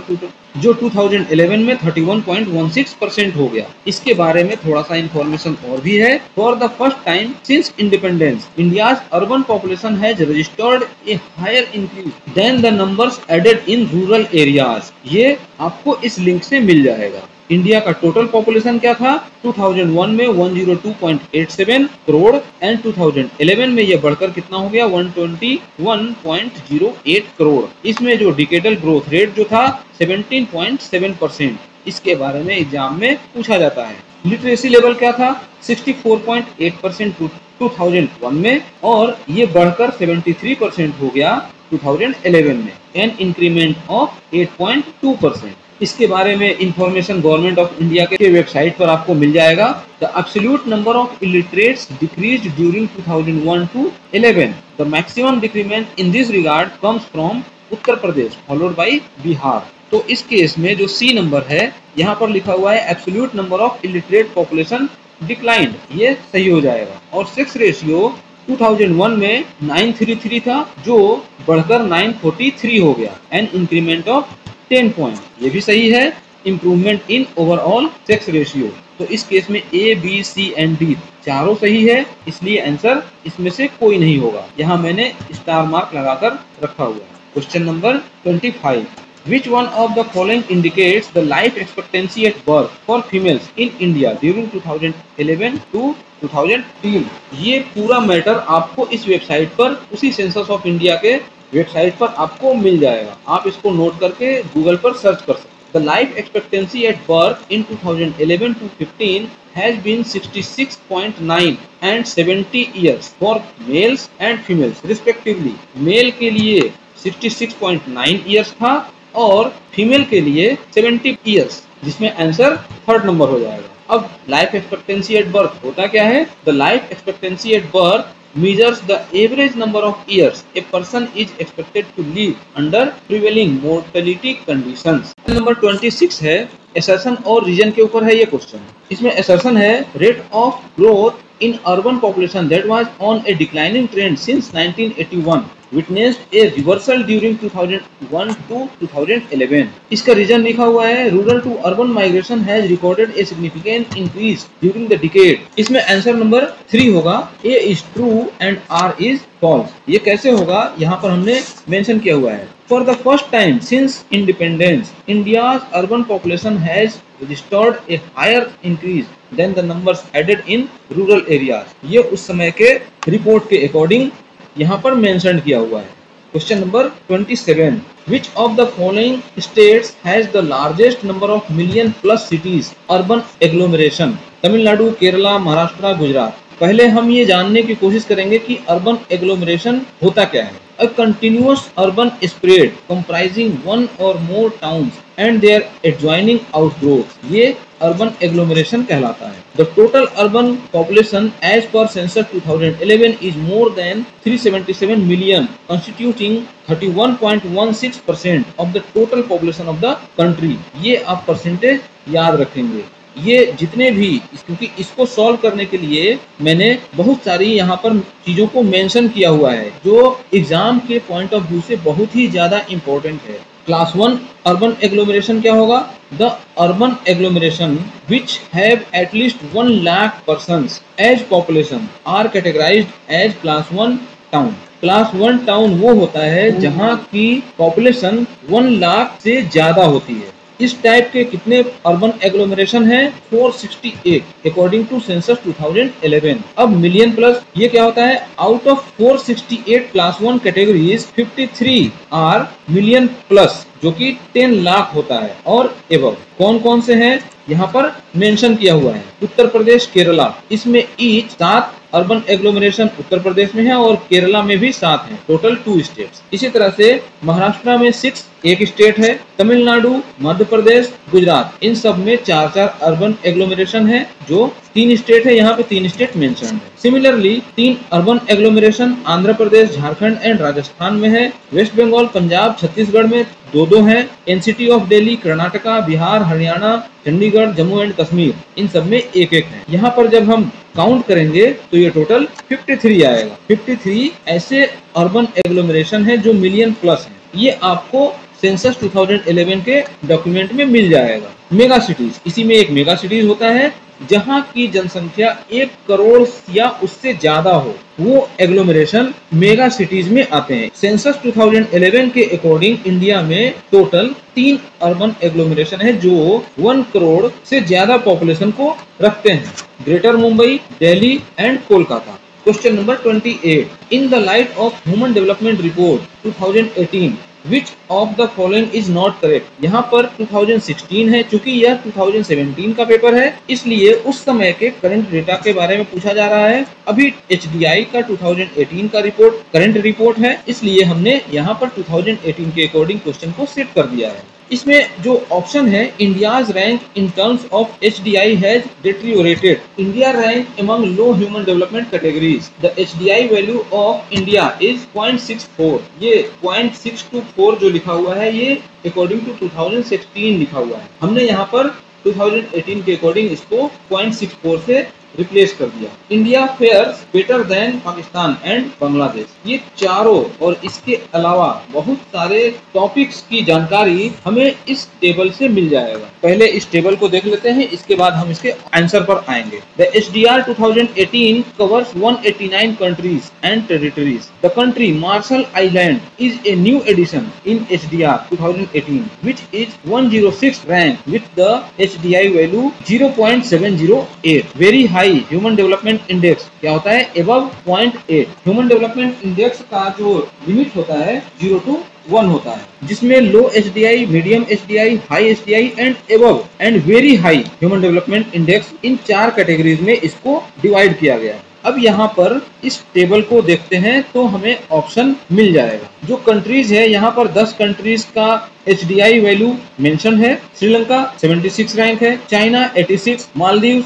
जो दो हज़ार ग्यारह में इकतीस पॉइंट एक छह परसेंट हो गया। इसके बारे में थोड़ा सा इंफॉर्मेशन और भी है। For the first time since independence, India's urban population has registered a higher increase than the numbers added in rural areas. ये आपको इस लिंक से मिल जाएगा। इंडिया का टोटल पॉपुलेशन क्या था दो हज़ार एक में एक सौ दो पॉइंट आठ सात करोड़ एंड दो हज़ार ग्यारह में यह बढ़कर कितना हो गया एक सौ इक्कीस पॉइंट शून्य आठ करोड़। इसमें जो डिकेडल ग्रोथ रेट जो था सत्रह पॉइंट सात परसेंट, इसके बारे में एग्जाम में पूछा जाता है। लिटरेसी लेवल क्या था चौंसठ पॉइंट आठ परसेंट दो हज़ार एक में, और ये बढ़कर तिहत्तर परसेंट हो गया दो हज़ार ग्यारह में, एन इंक्रीमेंट ऑफ आठ पॉइंट दो परसेंट। इसके बारे में इंफॉर्मेशन गवर्नमेंट ऑफ इंडिया के वेबसाइट पर आपको मिल जाएगा। The absolute number of illiterates decrease during दो हज़ार एक to eleven. The maximum decrement in this regard comes from Uttar Pradesh followed by Bihar. तो इस केस में जो सी नंबर है, यहाँ पर लिखा हुआ है absolute number of illiterate population declined, ये सही हो जाएगा। और सेक्स रेशियो दो हज़ार एक में नौ सौ तैंतीस था, जो बढ़कर नौ सौ तैंतालीस हो गया, एन इंक्रीमेंट ऑफ दस पॉइंट, ये भी सही है। Improvement in overall sex ratio, तो इस केस में A B C and D चारों सही है, इसलिए आंसर इसमें से कोई नहीं होगा। यहाँ मैंने स्टार मार्क लगाकर रखा हुआ है। क्वेश्चन नंबर पच्चीस, Which one of the following indicates the life expectancy at birth for females in India during दो हज़ार ग्यारह टू दो हज़ार तेरह? ये पूरा मैटर आपको इस वेबसाइट पर, उसी सेंसस ऑफ इंडिया के वेबसाइट पर आपको मिल जाएगा। आप इसको नोट करके गूगल पर सर्च कर सकते हैं। The life expectancy at birth in दो हज़ार ग्यारह टू पंद्रह हैज बीन छियासठ पॉइंट नौ एंड सत्तर years for males and females respectively. Male के लिए छियासठ पॉइंट नौ इयर्स था और फीमेल के लिए सत्तर इयर्स, जिसमें आंसर थर्ड नंबर हो जाएगा। अब लाइफ एक्सपेक्टेंसी एट बर्थ होता क्या है? The life expectancy at birth measures the average number of years a person is expected to live under prevailing mortality conditions. Number छब्बीस है, assertion और region के ऊपर है ये question। इसमें assertion है rate of growth in urban population that was on a declining trend since nineteen eighty-one witnessed a reversal during two thousand one to two thousand eleven. इसका रीजन लिखा हुआ है rural to urban migration has recorded a significant increase during the decade. इसमें answer number three होगा, A is true and R is false. ये कैसे होगा? यहाँ पर हमने मेंशन किया हुआ है for the first time since independence India's urban population has registered a higher increase than the numbers added in rural areas. ये उस समय के रिपोर्ट के अकॉर्डिंग यहाँ पर मेंशन किया हुआ है। क्वेश्चन नंबर सत्ताईस, Which of the following states has the largest number of million plus cities urban agglomeration? Tamil Nadu, Kerala, Maharashtra, Gujarat. पहले हम ये जानने की कोशिश करेंगे कि अर्बन एग्लोमरेशन होता क्या है। A continuous urban spread comprising one or more towns and their adjoining outgrowths, ये urban agglomeration कहलाता है। The total urban population as per census twenty eleven is more than three hundred seventy-seven million, constituting thirty-one point one six percent of the total population of the country। ये आप percentage याद रखेंगे। ये जितने भी, क्योंकि इसको सॉल्व करने के लिए मैंने बहुत सारी यहाँ पर चीजों को मेंशन किया हुआ है जो एग्जाम के पॉइंट ऑफ व्यू से बहुत ही ज्यादा इम्पोर्टेंट है। क्लास वन अर्बन एग्लोमरेशन क्या होगा? The urban agglomeration which have at least one lakh persons as population are categorised as class one town. Class one town वो होता है जहाँ की पॉपुलेशन वन लाख से ज्यादा होती है। इस टाइप के कितने अर्बन एग्लोमरेशन है? चार सौ अड़सठ अकॉर्डिंग टू सेंसस दो हज़ार ग्यारह। अब मिलियन प्लस ये क्या होता है? आउट ऑफ चार सौ अड़सठ क्लास वन कैटेगरीज तिरेपन आर मिलियन प्लस जो कि दस लाख होता है और एबव। कौन कौन से हैं यहाँ पर मेंशन किया हुआ है? उत्तर प्रदेश, केरला, इसमें ईच सात अर्बन एग्लोमरेशन उत्तर प्रदेश में है और केरला में भी सात हैं, टोटल टू स्टेट्स। इसी तरह से महाराष्ट्र में सिक्स, एक स्टेट है, तमिलनाडु, मध्य प्रदेश, गुजरात, इन सब में चार चार अर्बन एग्लोमरेशन है जो तीन स्टेट है, यहाँ पे तीन स्टेट मेंशन है। सिमिलरली तीन urban agglomeration Andhra Pradesh, Jharkhand and Rajasthan में है। वेस्ट बंगाल, पंजाब, छत्तीसगढ़ में दो दो हैं। NCT of Delhi, Karnataka, Bihar, Haryana, Chandigarh, Jammu and Kashmir, इन सब में एक एक है। यहाँ पर जब हम काउंट करेंगे तो ये टोटल तिरेपन आएगा। तिरेपन ऐसे अर्बन एग्लोमरेशन है जो मिलियन प्लस है। ये आपको सेंसस दो हज़ार ग्यारह के डॉक्यूमेंट में मिल जाएगा। मेगा सिटीज, इसी में एक मेगा सिटीज होता है जहाँ की जनसंख्या एक करोड़ या उससे ज्यादा हो, वो एग्लोमरेशन मेगा सिटीज में आते हैं। सेंसस दो हज़ार ग्यारह के अकॉर्डिंग इंडिया में टोटल तीन अर्बन एग्लोमरेशन है जो वन करोड़ से ज्यादा पॉपुलेशन को रखते हैं, greater Mumbai, Delhi and Kolkata. Question number अट्ठाईस, in the light of human development report दो हज़ार अठारह Which of the following is not correct? यहाँ पर दो हज़ार सोलह है, चूंकि यह दो हज़ार सत्रह का पेपर है इसलिए उस समय के करंट डेटा के बारे में पूछा जा रहा है। अभी एच डी आई का दो हज़ार अठारह का रिपोर्ट करंट रिपोर्ट है, इसलिए हमने यहाँ पर दो हज़ार अठारह के अकॉर्डिंग क्वेश्चन को सेट कर दिया है। इसमें जो ऑप्शन है, India's rank in terms of H D I has deteriorated, India rank among low human development categories, the H D I value of India is point six four. ये point six two four जो लिखा हुआ है ये according to दो हज़ार सोलह लिखा हुआ है, हमने यहाँ पर दो हज़ार अठारह के अकॉर्डिंग इसको पॉइंट सिक्स फोर से रिप्लेस कर दिया। India fares better than Pakistan and Bangladesh, ये चारों और इसके अलावा बहुत सारे टॉपिक्स की जानकारी हमें इस टेबल से मिल जाएगा। पहले इस टेबल को देख लेते हैं, इसके बाद हम इसके आंसर पर आएंगे। द एच डी आर दो हज़ार अठारह कवर्स एक सौ नवासी countries and territories. The country Marshall Island is a new addition in H D R दो हज़ार अठारह व्हिच इज एक सौ छह rank with the H D I value zero point seven zero eight, very high. Human development index क्या होता है? Above point eight. Human development index का जो लिमिट होता है जीरो टू वन होता है, जिसमें low H D I, medium H D I, high H D I and above and very high human development index, इन चार कैटेगरीज में इसको डिवाइड किया गया है। अब यहाँ पर इस टेबल को देखते हैं तो हमें ऑप्शन मिल जाएगा। जो कंट्रीज है यहाँ पर दस कंट्रीज का H D I value mention है। श्रीलंका छिहत्तर रैंक है, चाइना छियासी, मालदीव एक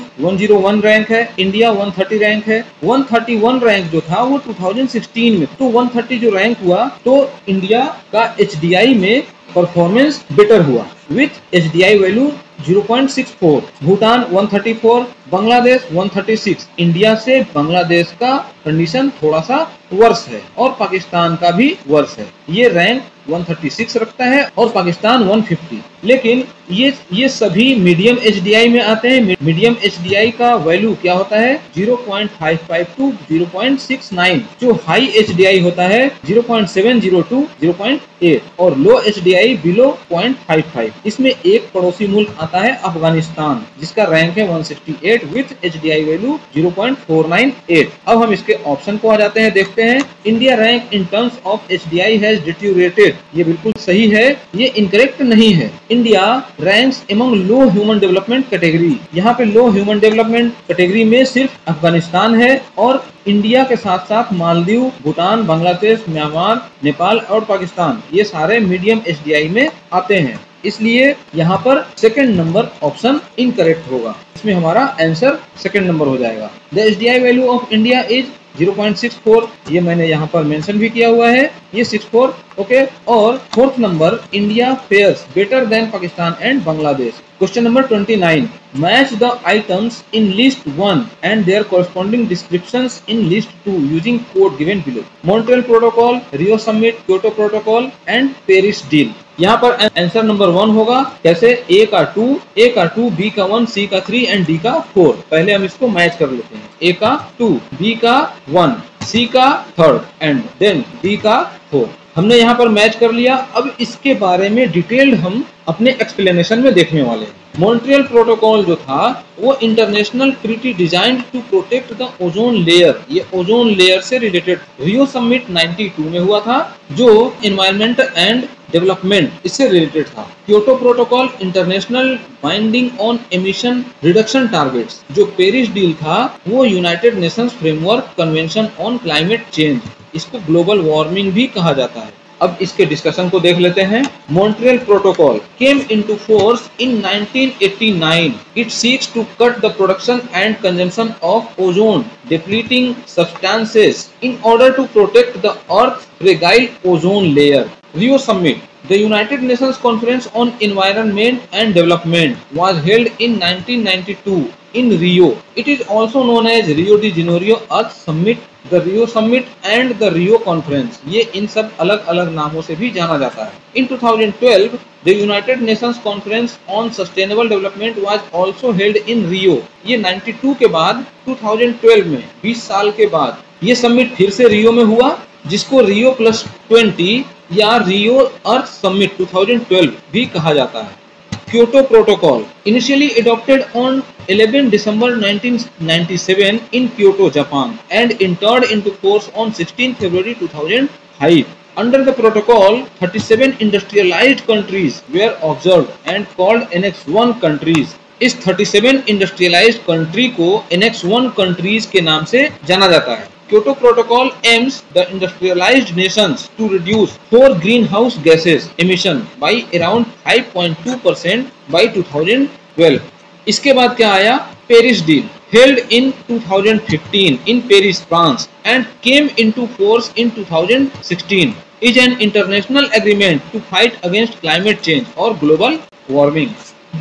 सौ एक रैंक है, इंडिया एक सौ तीस रैंक है। एक सौ इकतीस रैंक जो था वो दो हज़ार सोलह में, तो एक सौ तीस जो रैंक हुआ तो इंडिया का एच डी आई में परफॉर्मेंस बेटर हुआ with H D I value zero point six four. Bhutan एक सौ चौंतीस, बांग्लादेश एक सौ छत्तीस। इंडिया से बांग्लादेश का कंडीशन थोड़ा सा वर्स है और पाकिस्तान का भी वर्स है, ये रैंक एक सौ छत्तीस रखता है और पाकिस्तान एक सौ पचास। लेकिन ये ये सभी मीडियम एच डी आई में आते हैं। मीडियम एच डी आई का वैल्यू क्या होता है? Zero point five five two zero point six nine. जो हाई एच डी आई होता है zero point seven zero two zero point eight और low H D I below point five five. इसमें एक पड़ोसी मुल्क आता है अफगानिस्तान, जिसका रैंक है एक सौ अड़सठ with H D I value zero point four nine eight. अब हम इसके ऑप्शन को आ जाते हैं, देखते हैं। India rank in terms of H D I has deteriorated, ये बिल्कुल सही है, ये इनकरेक्ट नहीं है। India ranks among low human development category, यहाँ पे लो ह्यूमन डेवलपमेंट कैटेगरी में सिर्फ अफगानिस्तान है और इंडिया के साथ साथ मालदीव, भूटान, बांग्लादेश, म्यांमार, नेपाल और पाकिस्तान, ये सारे मीडियम एच डी आई में आते हैं, इसलिए यहाँ पर सेकंड नंबर ऑप्शन इनकरेक्ट होगा। इसमें हमारा आंसर सेकंड नंबर हो जाएगा। The H D I value of India is zero point six four, ये मैंने यहाँ पर मेंशन भी किया हुआ है, ये सिक्स फोर, ओके। और fourth number, India fares better than Pakistan and Bangladesh. Question number twenty nine, match the items in list one and their corresponding descriptions in list two using code given below. Montreal protocol, Rio summit, Kyoto protocol and Paris deal. यहाँ पर answer number one होगा, जैसे ए का two, A का two, B का one, C का three and D का four. पहले हम इसको मैच कर लेते हैं, ए का टू, बी का वन, सी का थर्ड एंड देन डी का फोर। हमने यहाँ पर मैच कर लिया। अब इसके बारे में डिटेल्ड हम अपने एक्सप्लेनेशन में देखने वाले हैं। मॉन्ट्रियल प्रोटोकॉल जो था वो international treaty designed to protect the ozone layer, ये ओजोन लेयर से related. Rio summit ninety two में हुआ था जो एनवायरमेंट एंड डेवलपमेंट इससे रिलेटेड था। Kyoto protocol international binding on emission reduction targets. जो पेरिस डील था वो United Nations framework convention on climate change, इसको ग्लोबल वार्मिंग भी कहा जाता है। अब इसके डिस्कशन को देख लेते हैं। Montreal protocol came into force in nineteen eighty nine. It seeks to cut the production and consumption of ozone depleting substances in order to protect the earth fragile ozone layer. Rio summit, The United Nations Conference on Environment and Development was held in nineteen ninety-two in Rio. It is also known as Rio de Janeiro Earth Summit, the Rio Summit and the Rio Conference. ये इन सब अलग अलग नामों से भी जाना जाता है। In twenty twelve, the United Nations Conference on Sustainable Development was also held in Rio. ये ninety-two के बाद twenty twelve में बीस साल के बाद ये समिट फिर से रियो में हुआ, जिसको रियो प्लस ट्वेंटी या Rio Earth Summit twenty twelve भी कहा जाता है। Kyoto protocol initially adopted on eleven December nineteen ninety-seven in Kyoto, Japan and entered into force on sixteenth February two thousand five. Under the protocol, thirty-seven industrialized countries were observed and called Annex one countries. इस thirty seven industrialized country को Annex one countries के नाम से जाना जाता है। Kyoto protocol aims the industrialized nations to reduce four greenhouse gases emission by around five point two percent by twenty twelve. इसके बाद क्या आया? Paris deal held in twenty fifteen in Paris, France and came into force in twenty sixteen is an international agreement to fight against climate change और global warming.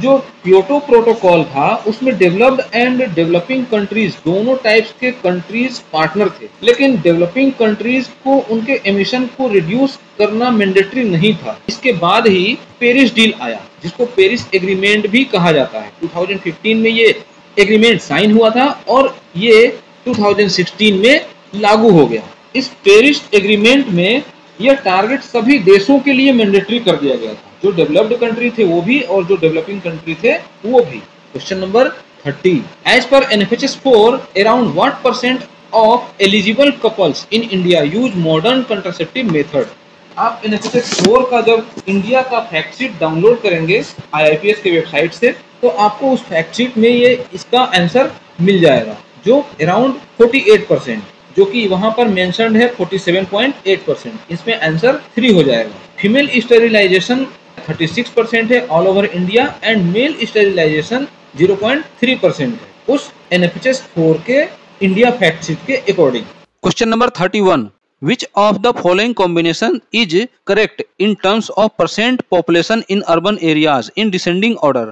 जो Kyoto protocol था उसमें developed and developing countries दोनों types के countries partner थे, लेकिन developing countries को उनके एमिशन को रिड्यूस करना मैंडेटरी नहीं था। इसके बाद ही पेरिस डील आया, जिसको पेरिस एग्रीमेंट भी कहा जाता है। ट्वेंटी फिफ्टीन में ये एग्रीमेंट साइन हुआ था और ये ट्वेंटी सिक्सटीन में लागू हो गया। इस पेरिस एग्रीमेंट में यह टारगेट सभी देशों के लिए मैंडेटरी कर दिया गया था, जो डेवलप्ड कंट्री थे वो भी और जो डेवलपिंग कंट्री थे वो भी। Question number thirty, as per N F H S four, around what percent of eligible couples in India use modern contraceptive method. आप N F H S four का जब इंडिया का फैक्ट शीट डाउनलोड करेंगे I I P S के website से, तो आपको उस फैक्ट शीट में ये इसका आंसर मिल जाएगा, जो अराउंड फोर्टी एट परसेंट, जो कि वहां पर मेंशन्ड है forty seven point eight percent. इसमें आंसर थ्री हो जाएगा। Female sterilization thirty six percent है all over India and male sterilization zero point three percent है उस N F H S four के इंडिया फैक्ट शीट के according. Question number thirty one, Which of the following combination is correct in terms of percent population in urban areas in descending order?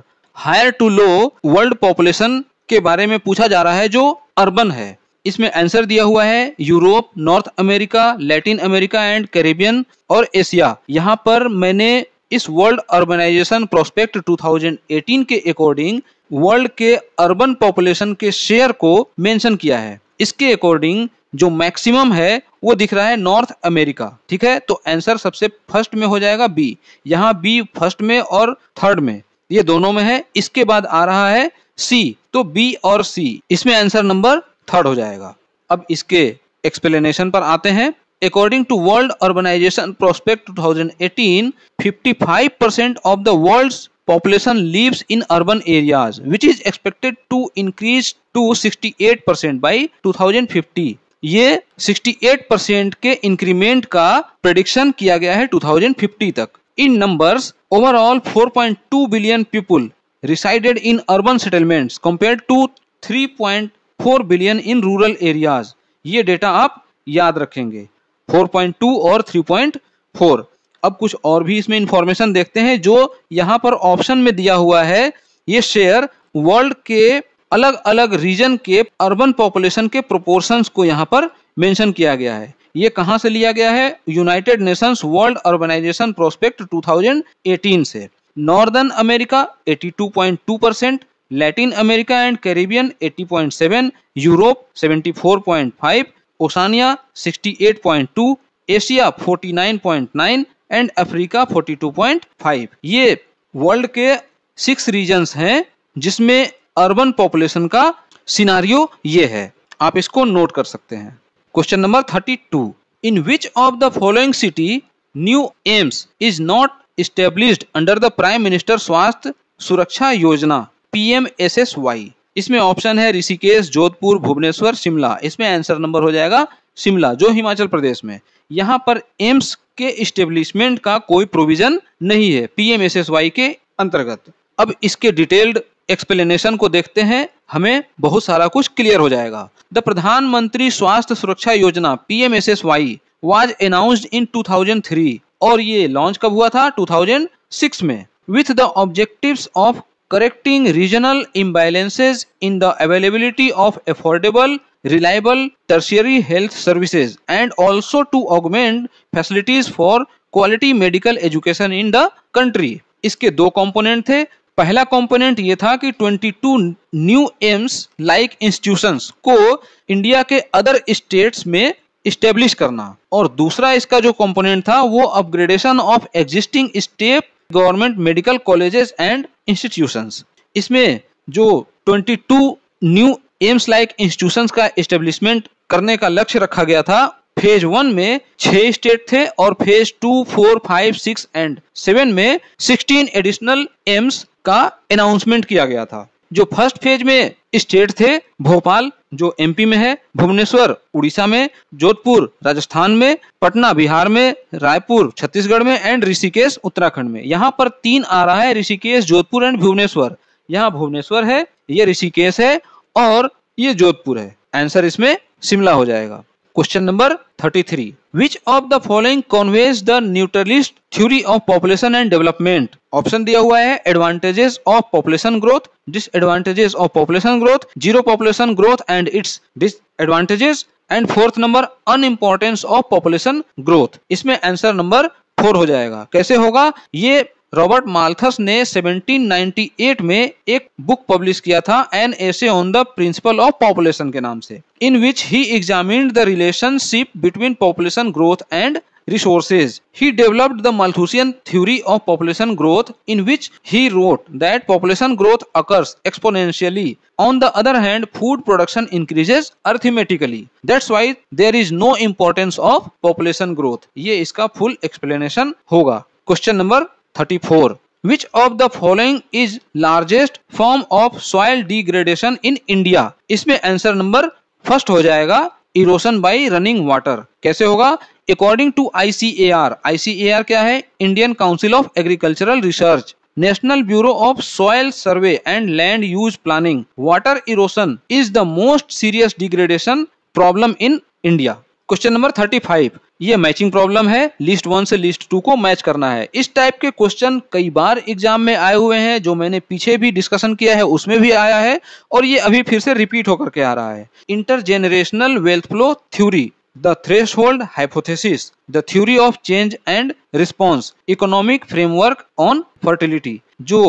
Higher to low world population के बारे में पूछा जा रहा है जो urban है। इसमें आंसर दिया हुआ है Europe, North America, Latin America and Caribbean और एशिया। यहाँ पर मैंने इस world urbanization prospect twenty eighteen के अकॉर्डिंग वर्ल्ड के अर्बन पॉपुलेशन के शेयर को मेंशन किया है। इसके अकॉर्डिंग जो मैक्सिमम है वो दिख रहा है नॉर्थ अमेरिका, ठीक है। तो आंसर सबसे फर्स्ट में हो जाएगा बी। यहाँ बी फर्स्ट में और थर्ड में, ये दोनों में है। इसके बाद आ रहा है सी, तो बी और सी, इसमें आंसर नंबर थर्ड हो जाएगा। अब इसके एक्सप्लेनेशन पर आते हैं। According to World Urbanization Prospect twenty eighteen, fifty-five percent of the world's population lives in urban areas, which is expected to increase to sixty-eight percent by twenty fifty. ये sixty-eight percent के increment का prediction किया गया है twenty fifty तक। In numbers, overall four point two billion people resided in urban settlements compared to three point four billion in rural areas. ये data आप याद रखेंगे फोर पॉइंट टू और थ्री पॉइंट फोर। अब कुछ और भी इसमें इंफॉर्मेशन देखते हैं जो यहाँ पर ऑप्शन में दिया हुआ है। ये शेयर वर्ल्ड के अलग अलग रीजन के अर्बन पॉपुलेशन के प्रोपोर्शंस को यहाँ पर मेंशन किया गया है। ये कहाँ से लिया गया है? United Nations world urbanization prospect two thousand eighteen से। Northern America eighty two point two percent, Latin America and Caribbean eighty point seven, Europe seventy four point five, Oceania sixty eight point two, Asia forty nine point nine and Africa forty two point five. ये world के six regions हैं जिसमें urban population का scenario ये है, आप इसको note कर सकते हैं। Question number thirty two, in which of the following city new AIIMS is not established under the Prime Minister Swasthya Suraksha Yojana P M S S Y. इसमें ऑप्शन है ऋषिकेश, जोधपुर, भुवनेश्वर, शिमला। इसमें आंसर नंबर हो जाएगा शिमला, जो हिमाचल प्रदेश में। यहाँ पर एम्स के इस्टेब्लिशमेंट का कोई प्रोविजन नहीं है P M S S Y के अंतर्गत। अब इसके डिटेल्ड एक्सप्लेनेशन को देखते हैं, हमें बहुत सारा कुछ क्लियर हो जाएगा। द प्रधानमंत्री Swasthya Suraksha Yojana P M S S Y was announced in two thousand three और ये लॉन्च कब हुआ था? टू थाउजेंड सिक्स में। With the objectives of correcting regional imbalances in the availability of affordable reliable tertiary health services and also to augment facilities for quality medical education in the country. इसके दो component थे। पहला component ये था कि twenty two new AIIMS like institutions को India के other states में इस्टेब्लिश करना, और दूसरा इसका जो कंपोनेंट था वो upgradation of existing state government medical colleges and institutions. इसमें जो twenty two new AIIMS like institutions का इस्टेब्लिशमेंट करने का लक्ष्य रखा गया था, फेज वन में छह स्टेट थे और phase two, four, five, six and seven में सिक्सटीन एडिशनल एम्स का अनाउंसमेंट किया गया था। जो फर्स्ट फेज में स्टेट थे भोपाल जो एमपी में है, भुवनेश्वर उड़ीसा में, जोधपुर राजस्थान में, पटना बिहार में, रायपुर छत्तीसगढ़ में एंड ऋषिकेश उत्तराखंड में। यहाँ पर तीन आ रहा है, ऋषिकेश, जोधपुर एंड भुवनेश्वर। यहाँ भुवनेश्वर है, ये ऋषिकेश है और ये जोधपुर है। आंसर इसमें शिमला हो जाएगा। Question number thirty three, which of the following conveys the neutralist theory of population and development. Option दिया हुआ है advantages of population growth, disadvantages of population growth, zero population growth and its disadvantages and fourth number unimportance of population growth. इसमें answer number four हो जाएगा। कैसे होगा? ये Robert Malthus ने सेवनटीन नाइंटी एट में एक बुक पब्लिश किया था, an essay on the principle of population के नाम से, in which he examined the relationship between population growth and resources. He developed the Malthusian theory of population growth in which he wrote that population growth occurs exponentially. On the other hand, food production increases arithmetically. That's why there is no importance of population growth. ये इसका full explanation होगा। Question number thirty four. Which of the following is largest form of soil degradation in India? इसमें answer number first हो जाएगा erosion by running water. कैसे होगा? According to I C A R, I C A R क्या है? Indian Council of Agricultural Research, National Bureau of Soil Survey and Land Use Planning, water erosion is the most serious degradation problem in India. Question number thirty five, ये matching problem है, list one से list two को match करना है। इस type के question कई बार exam में आए हुए हैं, जो मैंने पीछे भी डिस्कशन किया है उसमें भी आया है और ये अभी फिर से रिपीट होकर के आ रहा है। Intergenerational wealth flow theory, The threshold hypothesis, the theory of change and response, economic framework on fertility. जो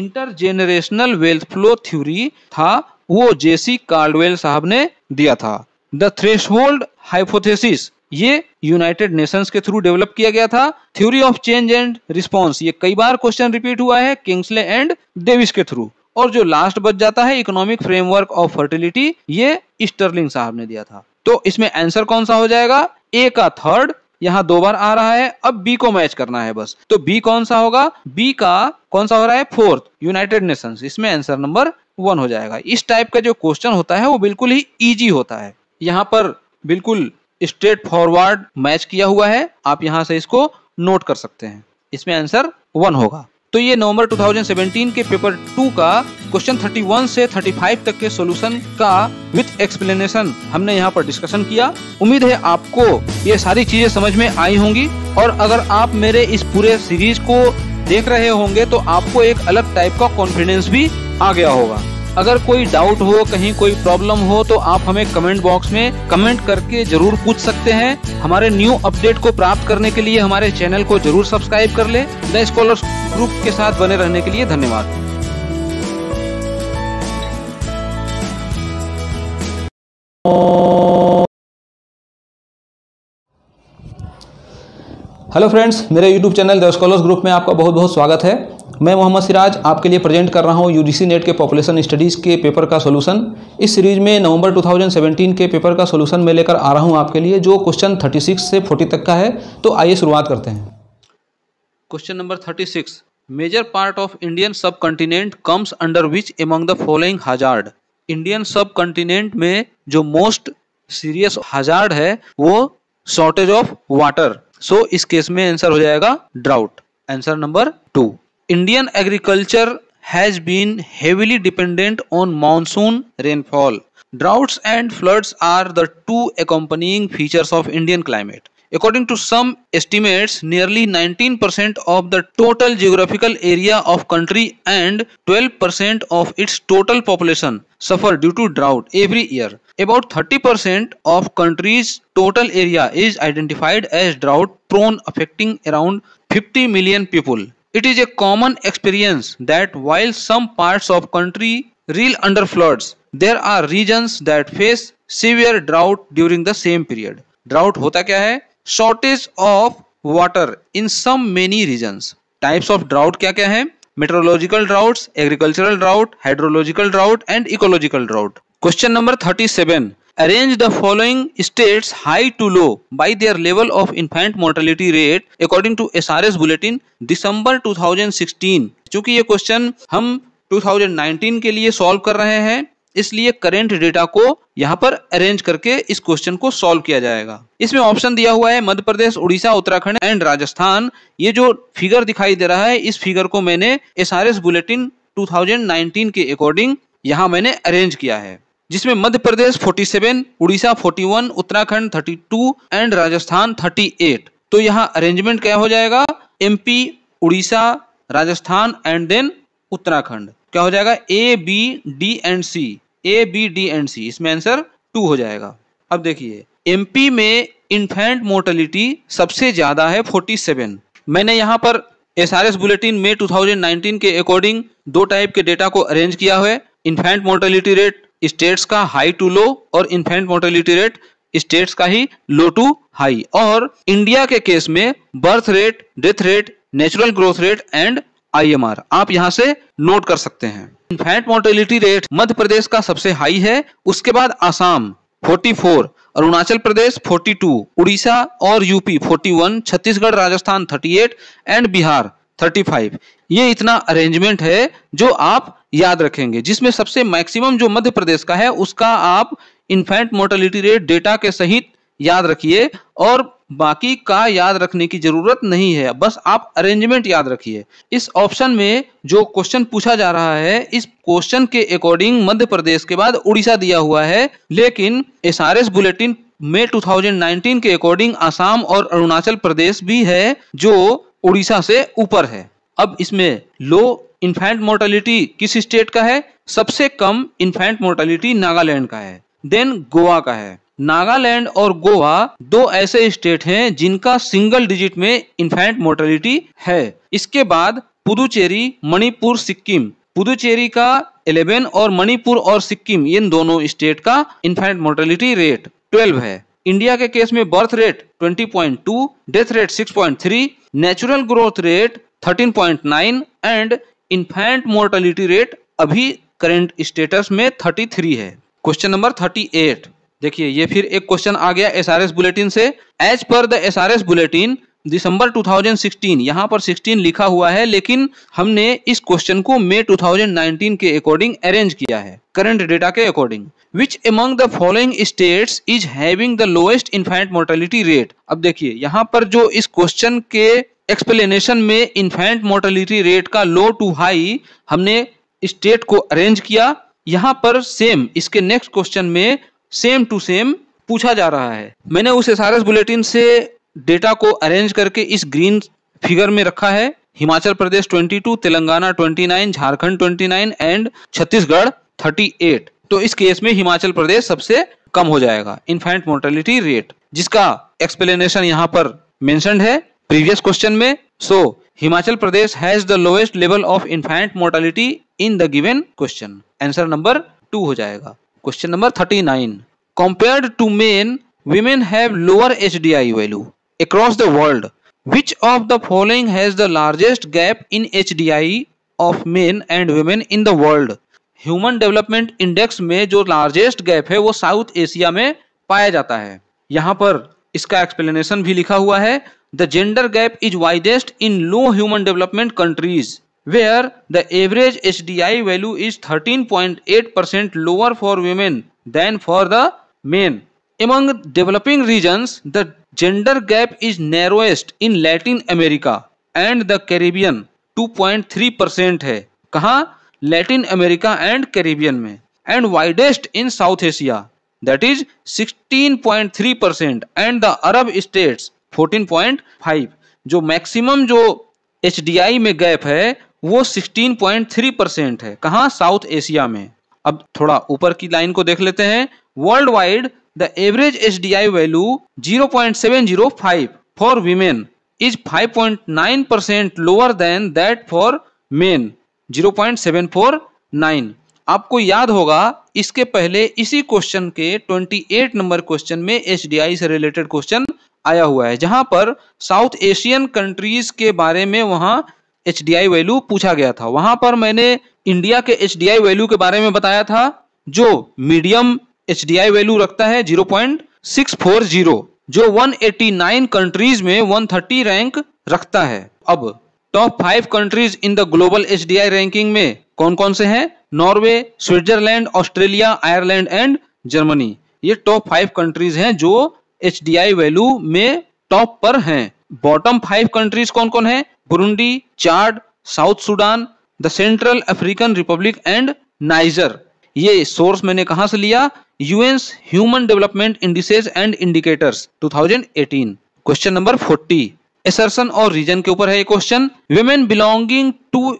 intergenerational wealth flow theory था वो जे सी कार्डवेल साहब ने दिया था। The threshold hypothesis ये यूनाइटेड नेशंस के थ्रू डेवलप किया गया था। Theory of change and response ये कई बार क्वेश्चन रिपीट हुआ है किंग्सले एंड डेविस के थ्रू। और जो लास्ट बच जाता है इकोनॉमिक फ्रेमवर्क ऑफ फर्टिलिटी, ये स्टर्लिंग साहब ने दिया था। तो इसमें आंसर कौन सा हो जाएगा? ए का थर्ड, यहाँ दो बार आ रहा है, अब बी को मैच करना है बस। तो बी कौन सा होगा? बी का कौन सा हो रहा है? Fourth, United Nations. इसमें आंसर नंबर वन हो जाएगा। इस टाइप का जो क्वेश्चन होता है वो बिल्कुल ही इजी होता है, यहाँ पर बिल्कुल स्ट्रेट फॉरवर्ड मैच किया हुआ है, आप यहाँ से इसको नोट कर सकते हैं। इसमें आंसर वन होगा। तो ये नवंबर दो हज़ार सत्रह के पेपर टू का क्वेश्चन इकतीस से पैंतीस तक के सॉल्यूशन का विथ एक्सप्लेनेशन हमने यहाँ पर डिस्कशन किया। उम्मीद है आपको ये सारी चीजें समझ में आई होंगी, और अगर आप मेरे इस पूरे सीरीज को देख रहे होंगे तो आपको एक अलग टाइप का कॉन्फिडेंस भी आ गया होगा। अगर कोई डाउट हो, कहीं कोई प्रॉब्लम हो, तो आप हमें कमेंट बॉक्स में कमेंट करके जरूर पूछ सकते हैं। हमारे न्यू अपडेट को प्राप्त करने के लिए हमारे चैनल को जरूर सब्सक्राइब कर ले। द स्कॉलर्स ग्रुप के साथ बने रहने के लिए धन्यवाद। हेलो फ्रेंड्स, मेरे YouTube channel the Scholars Group में आपका बहुत बहुत स्वागत है। मैं मोहम्मद सिराज आपके लिए प्रेजेंट कर रहा हूँ यूजीसी नेट के पॉपुलेशन स्टडीज़ के पेपर का सॉल्यूशन। इस सीरीज़ में नवंबर दो हज़ार सत्रह के पेपर का सॉल्यूशन मैं लेकर आ रहा हूँ आपके लिए, जो क्वेश्चन छत्तीस से चालीस तक का है। तो आइए शुरुआत करते हैं। क्वेश्चन नंबर छत्तीस, major part of Indian subcontinent comes under which among the following hazard. Indian subcontinent में जो मोस्ट सीरियस हजार्ड है वो शॉर्टेज ऑफ वाटर, सो इस केस में आंसर हो जाएगा drought. Answer number two, Indian agriculture has been heavily dependent on monsoon rainfall. Droughts and floods are the two accompanying features of Indian climate. According to some estimates, nearly nineteen percent of the total geographical area of country and twelve percent of its total population suffer due to drought every year. About thirty percent of country's total area is identified as drought prone, affecting around fifty million people. It is a common experience that while some parts of country reel under floods, there are regions that face severe drought during the same period. Drought होता क्या है? Shortage of water in some many regions. Types of drought क्या क्या है? Meteorological droughts, agricultural drought, hydrological drought and ecological drought. Question number thirty-seven. Arrange the following states high to low by their level of infant mortality rate according to S R S bulletin December twenty sixteen. चूंकि ये question हम दो हज़ार उन्नीस के लिए solve कर रहे हैं, इसलिए करेंट डेटा को यहाँ पर अरेंज करके इस क्वेश्चन को सॉल्व किया जाएगा। इसमें ऑप्शन दिया हुआ है मध्य प्रदेश, उड़ीसा, उत्तराखंड एंड राजस्थान। ये जो फिगर दिखाई दे रहा है, इस फिगर को मैंने S R S बुलेटिन दो हज़ार उन्नीस के अकॉर्डिंग यहाँ मैंने अरेंज किया है, जिसमें मध्य प्रदेश सैंतालीस, उड़ीसा इकतालीस, उत्तराखंड बत्तीस एंड राजस्थान अड़तीस। तो यहाँ अरेंजमेंट क्या हो जाएगा? MP, Orissa, Rajasthan and then Uttarakhand. क्या हो जाएगा? A B D and C, A B D and C. इसमें आंसर टू हो जाएगा। अब देखिए, एमपी में इन्फेंट मोर्टेलिटी सबसे ज्यादा है सैंतालीस। मैंने यहाँ पर एसआरएस बुलेटिन में दो हज़ार उन्नीस के अकॉर्डिंग दो टाइप के डेटा को अरेंज किया है, इन्फेंट मोर्टेलिटी रेट स्टेट्स का हाई टू लो और इन्फेंट मोर्टेलिटी रेट स्टेट्स का ही लो टू हाई, और इंडिया के केस में birth rate, death rate, natural growth rate and I M R. आप यहां से नोट कर सकते हैं। Infant mortality rate Madhya Pradesh का सबसे हाई है, उसके बाद आसाम चौवालीस, अरुणाचल प्रदेश बयालीस, उड़ीसा और यूपी इकतालीस, छत्तीसगढ़, राजस्थान अड़तीस एंड बिहार पैंतीस। ये इतना अरेंजमेंट है जो आप याद रखेंगे, जिसमें सबसे मैक्सिमम जो मध्य प्रदेश का है उसका आप इन्फेंट मोर्टेलिटी रेट डेटा के सहित याद रखिए, और बाकी का याद रखने की जरूरत नहीं है, बस आप अरेंजमेंट याद रखिए। इस ऑप्शन में जो क्वेश्चन पूछा जा रहा है, इस क्वेश्चन के अकॉर्डिंग मध्य प्रदेश के बाद उड़ीसा दिया हुआ है, लेकिन एसआरएस बुलेटिन में दो हज़ार उन्नीस के अकॉर्डिंग आसाम और अरुणाचल प्रदेश भी है जो उड़ीसा से ऊपर है। अब इसमें लो इन्फेंट मोर्टेलिटी किस स्टेट का है? सबसे कम इन्फेंट मोर्टेलिटी नागालैंड का है, देन गोवा का है। नागालैंड और गोवा दो ऐसे स्टेट हैं जिनका सिंगल डिजिट में इन्फेंट मोर्टेलिटी है। इसके बाद पुदुचेरी, मणिपुर, सिक्किम। पुदुचेरी का ग्यारह और मणिपुर और सिक्किम इन दोनों स्टेट का इन्फेंट मोर्टेलिटी रेट बारह है। इंडिया के केस में बर्थ रेट बीस पॉइंट दो, डेथ रेट छह पॉइंट तीन, नेचुरल ग्रोथ रेट तेरह पॉइंट नौ एंड इन्फेंट मोर्टेलिटी रेट अभी करंट स्टेटस में तैंतीस है। क्वेश्चन नंबर अड़तीस, देखिए ये फिर एक क्वेश्चन आ गया एसआरएस बुलेटिन से। As per the SRS bulletin दिसंबर दो हज़ार सोलह, यहाँ पर सोलह लिखा हुआ है, लेकिन हमने इस क्वेश्चन को मई दो हज़ार उन्नीस के अकॉर्डिंग अरेंज किया है करंट डेटा के according. Which among the following states is having the lowest infant mortality rate? अब देखिए यहाँ पर जो इस क्वेश्चन के एक्सप्लेनेशन में इन्फेंट मोर्टेलिटी रेट का लो टू हाई हमने स्टेट को अरेंज किया। यहाँ पर सेम इसके नेक्स्ट क्वेश्चन में सेम टू सेम पूछा जा रहा है। मैंने उस एसआरएस बुलेटिन से डेटा को अरेंज करके इस ग्रीन फिगर में रखा है। हिमाचल प्रदेश बाईस, तेलंगाना उनतीस, झारखंड उनतीस एंड छत्तीसगढ़ अड़तीस। तो इस केस में हिमाचल प्रदेश सबसे कम हो जाएगा इन्फेंट मोर्टेलिटी रेट, जिसका एक्सप्लेनेशन यहाँ पर मेंशन्ड है प्रीवियस क्वेश्चन में। So Himachal Pradesh has the lowest level of infant mortality in the given question. Answer number two हो जाएगा। क्वेश्चन नंबर उनतालीस, compared to men, women have lower H D I value across the world. Which of the following has the largest gap in H D I of men and women in the world? Human Development Index में जो largest gap है वो South Asia में पाया जाता है। यहाँ पर इसका explanation भी लिखा हुआ है। The gender gap is widest in low human development countries where the average H D I value is thirteen point eight percent lower for women than for the men. Among developing regions, the gender gap is narrowest in Latin America and the Caribbean, two point three percent है। कहाँ? Latin America and Caribbean में, and widest in South Asia, that is sixteen point three percent and the Arab states fourteen point five percent। जो maximum जो H D I में gap है वो sixteen point three percent है। कहाँ? South Asia में। अब थोड़ा ऊपर की लाइन को देख लेते हैं। Worldwide the average H D I value zero point seven zero five for women is five point nine percent lower than that for men zero point seven four nine। आपको याद होगा इसके पहले इसी क्वेश्चन के अट्ठाईस नंबर question में एच डी आई से रिलेटेड क्वेश्चन आया हुआ है, जहां पर साउथ एशियन कंट्रीज के बारे में वहां एच डी आई वैल्यू पूछा गया था। वहां पर मैंने इंडिया के एच डी आई वैल्यू के बारे में बताया था जो medium H D I value रखता है zero point six four zero, जो one eighty-nine कंट्रीज में one thirty रैंक रखता है। अब top five countries in the global H D I ranking में कौन कौन से हैं? Norway, Switzerland, Australia, Ireland and Germany. ये टॉप फाइव कंट्रीज हैं जो एच डी आई वैल्यू में टॉप पर हैं। बॉटम फाइव कंट्रीज कौन कौन है? Burundi, Chad, South Sudan, the Central African Republic and Niger. ये सोर्स मैंने कहां से लिया? UN's human development indices and indicators twenty eighteen। Question number चालीस, एसर्शन और रीजन के ऊपर है ये question. Women belonging to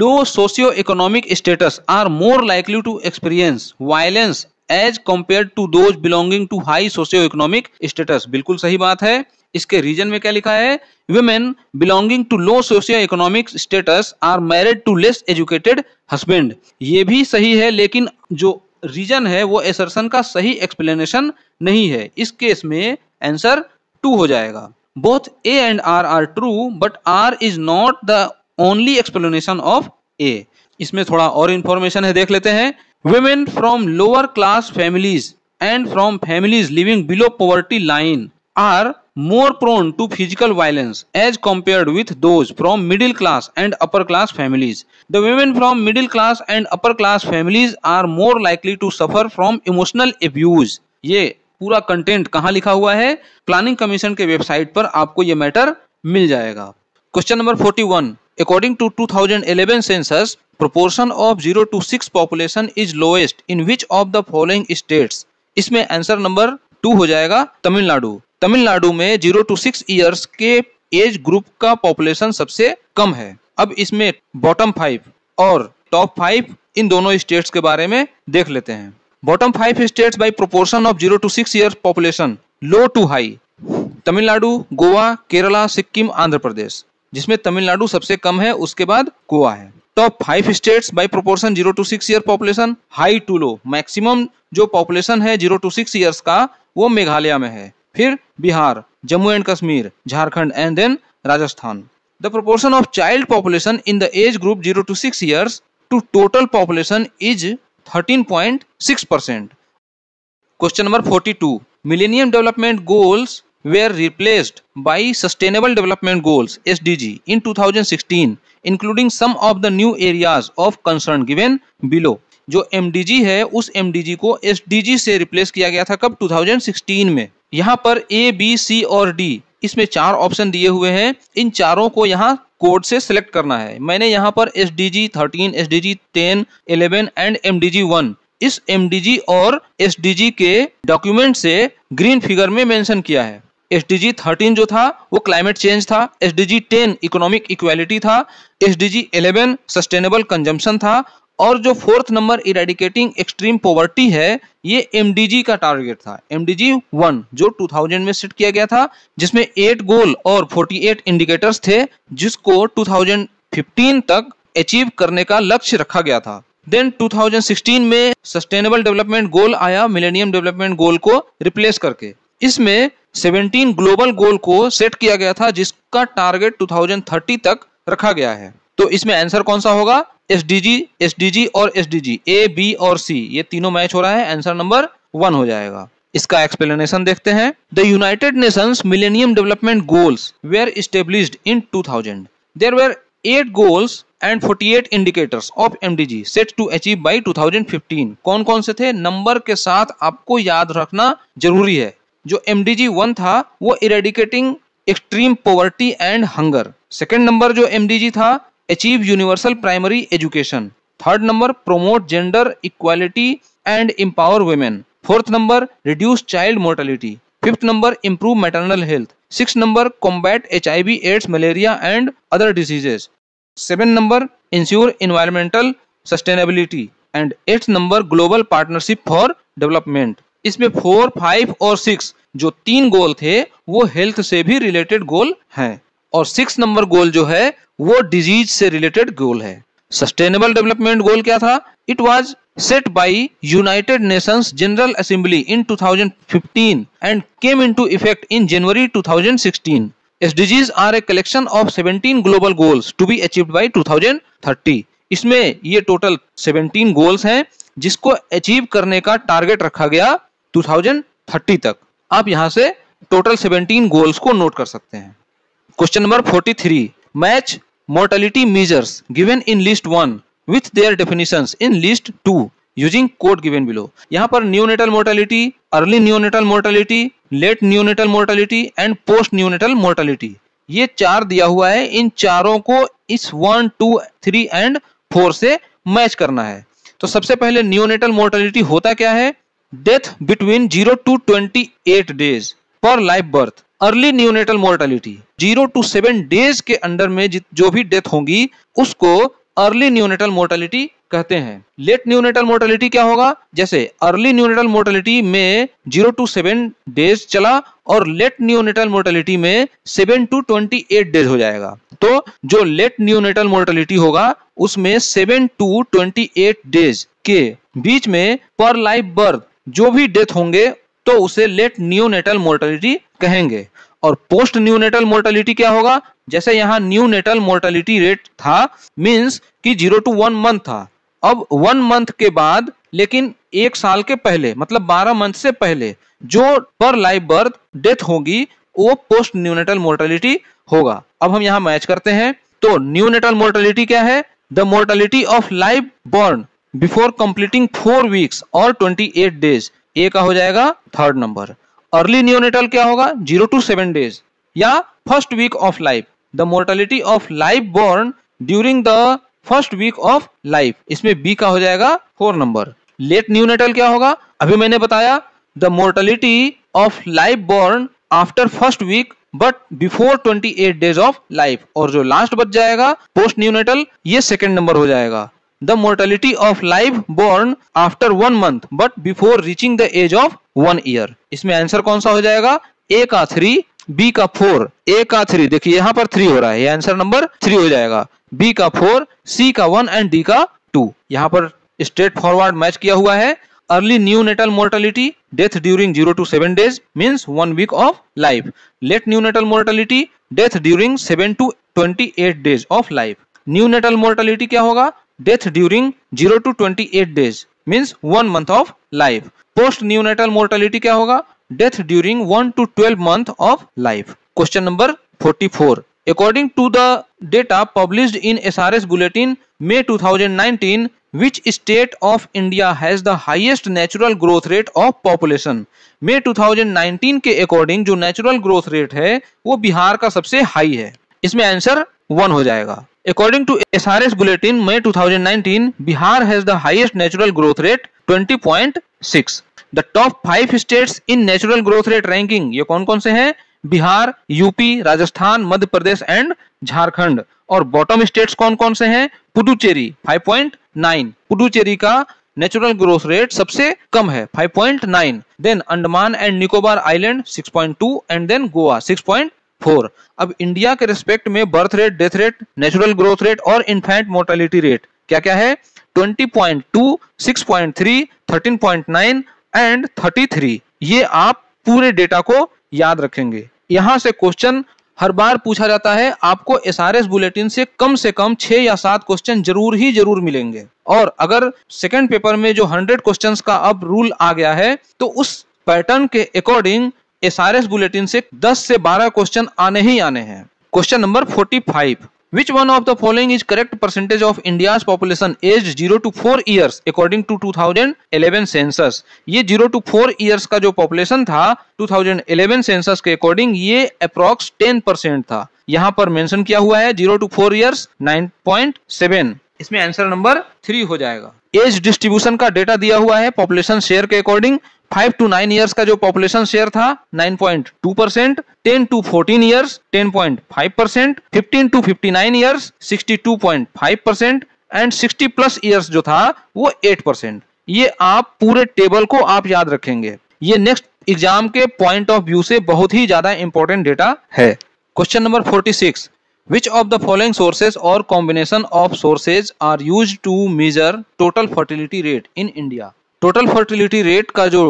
low socio economic status are more likely to experience violence as compare to those belonging to high socio economic status. बिल्कुल सही बात है। इसके रीजन में क्या लिखा है? Women belonging to low socio economic status are married to less educated husband. ये भी सही है, लेकिन जो रीजन है वो एसर्शन का सही एक्सप्लेनेशन नहीं है। इस केस में आंसर टू हो जाएगा। Both A and R are true but R is not the only explanation of A. इसमें थोड़ा और इंफॉर्मेशन है, देख लेते हैं। Women from lower class families and from families living below poverty line are more prone to physical violence as compared with those from middle class and upper class families. The women from middle class and upper class families are more likely to suffer from emotional abuse. ये पूरा content कहाँ लिखा हुआ है? Planning commission के website पर आपको ये मैटर मिल जाएगा। Question number forty-one, according to twenty eleven census, proportion of zero to six population is lowest in which of the following states? इसमें आंसर नंबर टू हो जाएगा, तमिलनाडु। तमिलनाडु में जीरो टू सिक्स ईयर्स के एज ग्रुप का population सबसे कम है। अब इसमें बॉटम फाइव और टॉप फाइव इन दोनों स्टेट्स के बारे में देख लेते हैं। Bottom five states by proportion of zero to six years population low to high, Tamil Nadu, Goa, Kerala, Sikkim, Andhra Pradesh, जिसमें तमिलनाडु सबसे कम है, उसके बाद गोवा है। Top five states by proportion zero to six year population high to low, maximum जो पॉपुलेशन है जीरो टू सिक्स ईयर्स का वो मेघालय में है, फिर Bihar, Jammu and Kashmir, Jharkhand and then Rajasthan. The proportion of child population in the age group zero to six years to total population is thirteen point six percent। Question number forty-two, millennium development goals were replaced by sustainable development goals S D G in twenty sixteen including some of the new areas of concern given below. जो M D G है उस M D G को S D G से replace किया गया था कब? twenty sixteen में। यहाँ पर A, B, C और D इसमें चार ऑप्शन दिए हुए हैं, इन चारों को यहाँ कोड से सिलेक्ट करना है। मैंने यहाँ पर S D G thirteen, S D G ten, eleven and M D G one, इस एम डी जी और एस डी जी के डॉक्यूमेंट से ग्रीन फिगर में मेंशन किया है। एस डी जी थर्टीन जो था वो क्लाइमेट चेंज था, S D G ten economic equality था, S D G eleven sustainable consumption था, और जो fourth number eradicating extreme poverty है ये एमडीजी का टारगेट था, एम डी जी वन जो दो हज़ार में सेट किया गया था, जिसमें आठ गोल और अड़तालीस इंडिकेटर्स थे जिसको दो हज़ार पंद्रह तक अचीव करने का लक्ष्य रखा गया था। देन दो हज़ार सोलह में सस्टेनेबल डेवलपमेंट गोल आया मिलेनियम डेवलपमेंट गोल को रिप्लेस करके, इसमें सत्रह ग्लोबल गोल को सेट किया गया था जिसका टारगेट दो हज़ार तीस तक रखा गया है। तो इसमें आंसर कौन सा होगा? एसडीजी, एसडीजी और एसडीजी ए बी और सी ये तीनों मैच हो रहा है, आंसर नंबर वन हो जाएगा। इसका एक्सप्लेनेशन देखते हैं। The United Nations millennium development goals were established in two thousand. There were eight goals and अड़तालीस indicators of MDG set to achieve by दो हज़ार पंद्रह। कौन कौन से थे? नंबर के साथ आपको याद रखना जरूरी है। जो एमडीजी वन था वो eradicating extreme poverty and hunger, second number जो एमडीजी था achieve universal primary education, third number promote gender equality and empower women, fourth number reduce child mortality, fifth number improve maternal health, six number combat HIV AIDS malaria and other diseases, seven number ensure environmental sustainability and eight number global partnership for development. इसमें four, five और six जो तीन गोल थे वो health से भी related गोल हैं, और सिक्स नंबर गोल जो है वो डिजीज से रिलेटेड गोल है। सस्टेनेबल डेवलपमेंट गोल क्या था? It was set by United Nations General Assembly in दो हज़ार पंद्रह and came into effect in जनवरी दो हज़ार सोलह। SDGs are a collection of सत्रह global goals to be achieved by दो हज़ार तीस। इसमें ये टोटल सत्रह गोल्स हैं जिसको अचीव करने का टारगेट रखा गया दो हज़ार तीस तक। आप यहां से टोटल सत्रह गोल्स को नोट कर सकते हैं। क्वेश्चन नंबर तैंतालीस, match mortality measures given in list one with their definitions in list two using code given below. यहाँ पर neonatal mortality, early neonatal mortality, late neonatal mortality and post neonatal mortality, ये चार दिया हुआ है। इन चारों को इस one, two, three and four से मैच करना है। तो सबसे पहले न्यूनेटल मोर्टेलिटी होता क्या है? Death between zero to twenty eight days per life birth. Early neonatal mortality zero to seven days के अंडर में जो भी डेथ होंगी उसको अर्ली न्यूनेटल मोर्टेलिटी कहते हैं। लेट न्यूनेटल मोर्टेलिटी क्या होगा? जैसे अर्ली न्यूनेटल मोर्टेलिटी में जीरो टू सेवन डेज चला और लेट न्यूनेटल मोर्टेलिटी में seven to twenty eight days हो जाएगा। तो जो लेट न्यूनेटल मोर्टेलिटी होगा उसमें seven to twenty eight days के बीच में पर लाइफ बर्थ जो भी डेथ होंगे तो उसे लेट न्यूनेटल मोर्टेलिटी कहेंगे। और पोस्ट न्यूनेटल मोर्टेलिटी क्या होगा? जैसे यहाँ न्यूनेटल मोर्टेलिटी रेट था, मींस कि जीरो टू वन मंथ था, अब वन मंथ के बाद लेकिन एक साल के पहले मतलब बारह मंथ से पहले जो पर लाइफ बर्थ डेथ होगी वो पोस्ट न्यूनेटल मोर्टेलिटी होगा। अब हम यहाँ मैच करते हैं। तो न्यूनेटल मोर्टेलिटी क्या है? The mortality of life born before completing four weeks और ट्वेंटी एट डेज, ए का हो जाएगा थर्ड नंबर। अर्ली न्यूनेटल क्या होगा? जीरो टू सेवन डेज या first week of life, the mortality of life born during the first week of life, इसमें B का हो जाएगा फोर नंबर। लेट न्यूनेटल क्या होगा? अभी मैंने बताया, the mortality of life born after first week but before twenty eight days of life, और जो लास्ट बच जाएगा पोस्ट न्यूनेटल ये सेकेंड नंबर हो जाएगा। The mortality of life born after one month but before reaching the age of one year. इसमें answer कौन सा हो जाएगा? A का थ्री, B का फोर, A का थ्री, देखिए यहाँ पर थ्री हो रहा है, ये आंसर नंबर थ्री हो जाएगा, B का फोर, C का वन एंड D का टू। यहाँ पर स्ट्रेट फॉरवर्ड मैच किया हुआ है। Early neonatal mortality death during zero to seven days means one week of life. Late neonatal mortality death during seven to twenty eight days of life. Neonatal mortality क्या होगा? Death during zero to twenty eight days means one month of life. Post neonatal mortality क्या होगा? Death during one two twelve month of life. Question number forty four, according to the data published in SRS bulletin May two thousand nineteen Which state of India has the highest natural growth rate of population? मई दो हज़ार उन्नीस के according जो natural growth rate है वो बिहार का सबसे हाई है। इसमें आंसर वन हो जाएगा। According to S R S bulletin मई दो हज़ार उन्नीस Bihar has the highest natural growth rate twenty point six. The top five states in natural growth rate ranking ये कौन कौन से हैं? Bihar, UP, Rajasthan, Madhya Pradesh and Jharkhand. और बॉटम स्टेट्स कौन कौन से हैं? Puducherry five point nine, Puducherry का नेचुरल ग्रोथ रेट सबसे कम है five point nine, then Andaman and Nicobar island six point two and then Goa six point four. अब इंडिया के रिस्पेक्ट में birth rate, death rate, natural growth rate और इन्फेंट मोर्टेलिटी रेट क्या क्या है? Twenty point two, six point three, thirteen point nine and thirty three. ये आप पूरे डेटा को याद रखेंगे। यहाँ से क्वेश्चन हर बार पूछा जाता है, आपको एस आर एस बुलेटिन से कम से कम छह या सात क्वेश्चन जरूर ही जरूर मिलेंगे। और अगर सेकंड पेपर में जो हंड्रेड क्वेश्चंस का अब रूल आ गया है तो उस पैटर्न के according S R S bulletin से दस से बारह क्वेश्चन आने ही आने हैं। Question number forty five, which one of the following is correct percentage of India population age zero to four years according to two thousand eleven census. ये zero to four years का जो population था two thousand eleven census के according ये approx ten percent था। यहाँ पर mention किया हुआ है zero to four years nine point seven. इसमें आंसर नंबर थ्री हो जाएगा। एज डिस्ट्रीब्यूशन का डेटा दिया हुआ है पॉपुलेशन शेयर के according. Five to nine years का जो पॉपुलेशन शेयर था nine point two percent, ten to fourteen years ten point five percent, fifteen to fifty nine years sixty two point five percent and sixty plus years जो था वो eight percent. ये आप पूरे table को आप याद रखेंगे। ये नेक्स्ट एग्जाम के पॉइंट ऑफ व्यू से बहुत ही ज्यादा इंपॉर्टेंट डेटा है। Question number forty six, Which of the following sources or combination of sources are used to measure total fertility rate in India? Total fertility rate का जो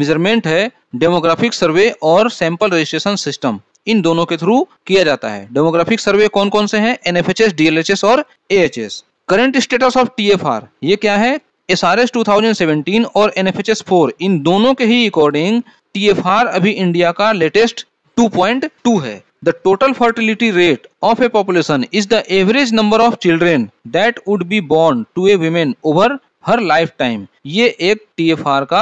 measurement है demographic survey और sample registration system, इन दोनों के through किया जाता है। demographic survey कौन कौन से हैं? N F H S, D L H S और A H S। Current status of T F R ये क्या है? S R S two thousand seventeen और N F H S four इन दोनों के ही अकॉर्डिंग T F R अभी इंडिया का लेटेस्ट टू पॉइंट टू है। The total fertility rate of a population is the average number of children that would be born to a woman over her lifetime. ये एक T F R का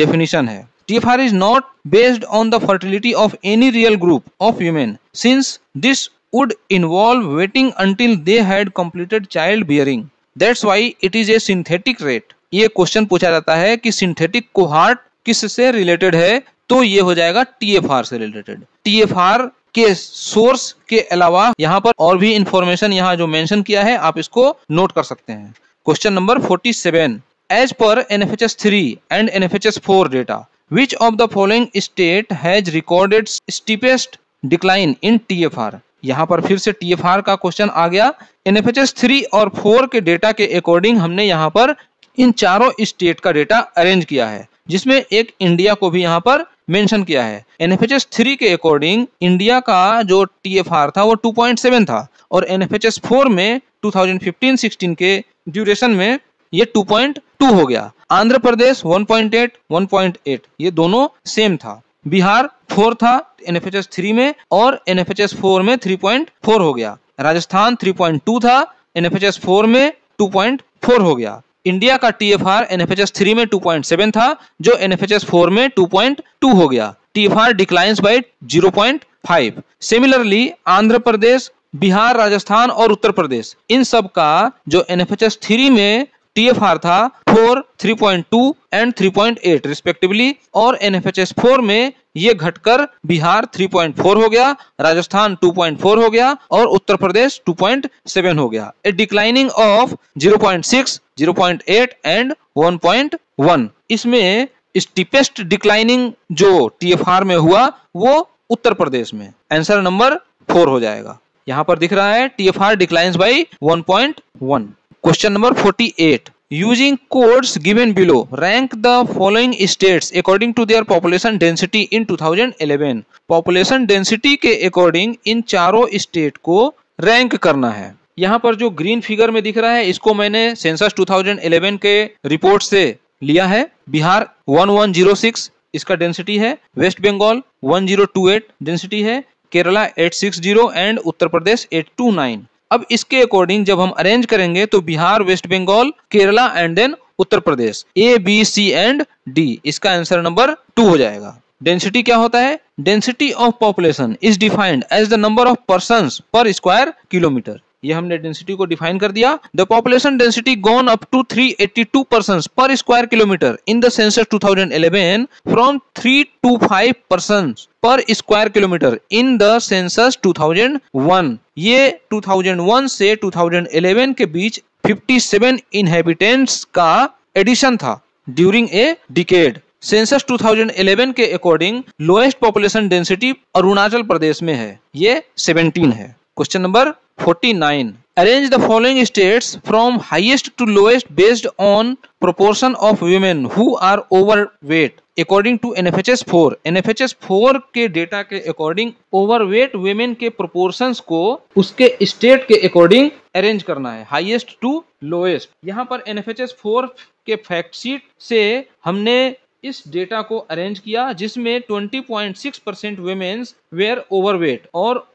definition है। T F R is not based on the fertility of any real group of women, since this would involve waiting until they had completed childbearing. That's why it is a synthetic rate. ये question पूछा जाता है कि synthetic cohort किससे related है, तो ये हो जाएगा T F R से related. T F R के सोर्स के अलावा यहाँ पर और भी इंफॉर्मेशन यहाँ जो मेंशन किया है आप इसको नोट कर सकते हैं। Question number forty seven, as per N F H S three and N F H S four data, which of the following state has recorded steepest decline in T F R। यहाँ पर फिर से T F R का question आ गया। N F H S three और four के data के अकॉर्डिंग हमने यहाँ पर इन चारों स्टेट का डेटा अरेंज किया है, जिसमें एक इंडिया को भी यहाँ पर मेंशन किया है। N F H S three के अकॉर्डिंग इंडिया का जो T F R था वो टू पॉइंट सेवन था और N F H S four में टू थाउजेंड फिफ्टीन सिक्सटीन के ड्यूरेशन में ये टू पॉइंट टू हो गया। Andhra Pradesh one point eight, one point eight ये दोनों सेम था। बिहार फोर था N F H S three में और N F H S four में थ्री पॉइंट फोर हो गया। राजस्थान थ्री पॉइंट टू था N F H S four में टू पॉइंट फोर हो गया। इंडिया का T F R N F H S three में टू पॉइंट सेवन था जो N F H S four में टू पॉइंट टू हो गया। T F R declines by zero point five. Similarly Andhra Pradesh, Bihar, Rajasthan और उत्तर प्रदेश इन सब का जो N F H S three में T F R था four, three point two and three point eight respectively और N F H S four में ये घटकर बिहार थ्री पॉइंट फोर हो गया, राजस्थान टू पॉइंट फोर हो गया और Uttar Pradesh two point seven हो गया। A declining of zero point six, zero point eight and one point one. इसमें स्टीपेस्ट डिक्लाइनिंग जो T F R में हुआ वो उत्तर प्रदेश में। आंसर नंबर फोर हो जाएगा। यहाँ पर दिख रहा है T F R declines by one point one. Question number forty eight, using codes given below rank the following states according to their population density in two thousand eleven. Population density के according इन चारों state को rank करना है। यहाँ पर जो green figure में दिख रहा है इसको मैंने सेंसस टू थाउजेंड इलेवन के रिपोर्ट से लिया है। Bihar one one zero six इसका डेंसिटी है, waste Bengal one zero two eight density है, Kerala eight sixty and Uttar Pradesh eight two nine. अब इसके अकॉर्डिंग जब हम अरेंज करेंगे तो Bihar, waste Bengal, Kerala and then Uttar Pradesh, A B C and D, इसका आंसर नंबर टू हो जाएगा। डेंसिटी क्या होता है? Density of population is defined as the number of persons per square kilometre. ये हमने डेंसिटी को डिफाइन कर दिया। The population density gone up to three eighty two persons per square kilometre in the census two thousand eleven from three two five persons per square kilometre in the census two thousand one. ये two thousand one से two thousand eleven के बीच fifty seven inhabitants का addition था during a decade. Census two thousand eleven के according lowest population density Arunachal Pradesh में है, ये सेवनटीन है। Question number forty nine, arrange the following states from highest to lowest based on proportion of women who are overweight according to N F H S four. N F H S four के data के according overweight women के proportions को उसके state के according arrange करना है, highest to lowest. यहाँ पर N F H S four के फैक्ट शीट से हमने इस डेटा को अरेंज किया, जिसमें twenty point six percent womens were overweight और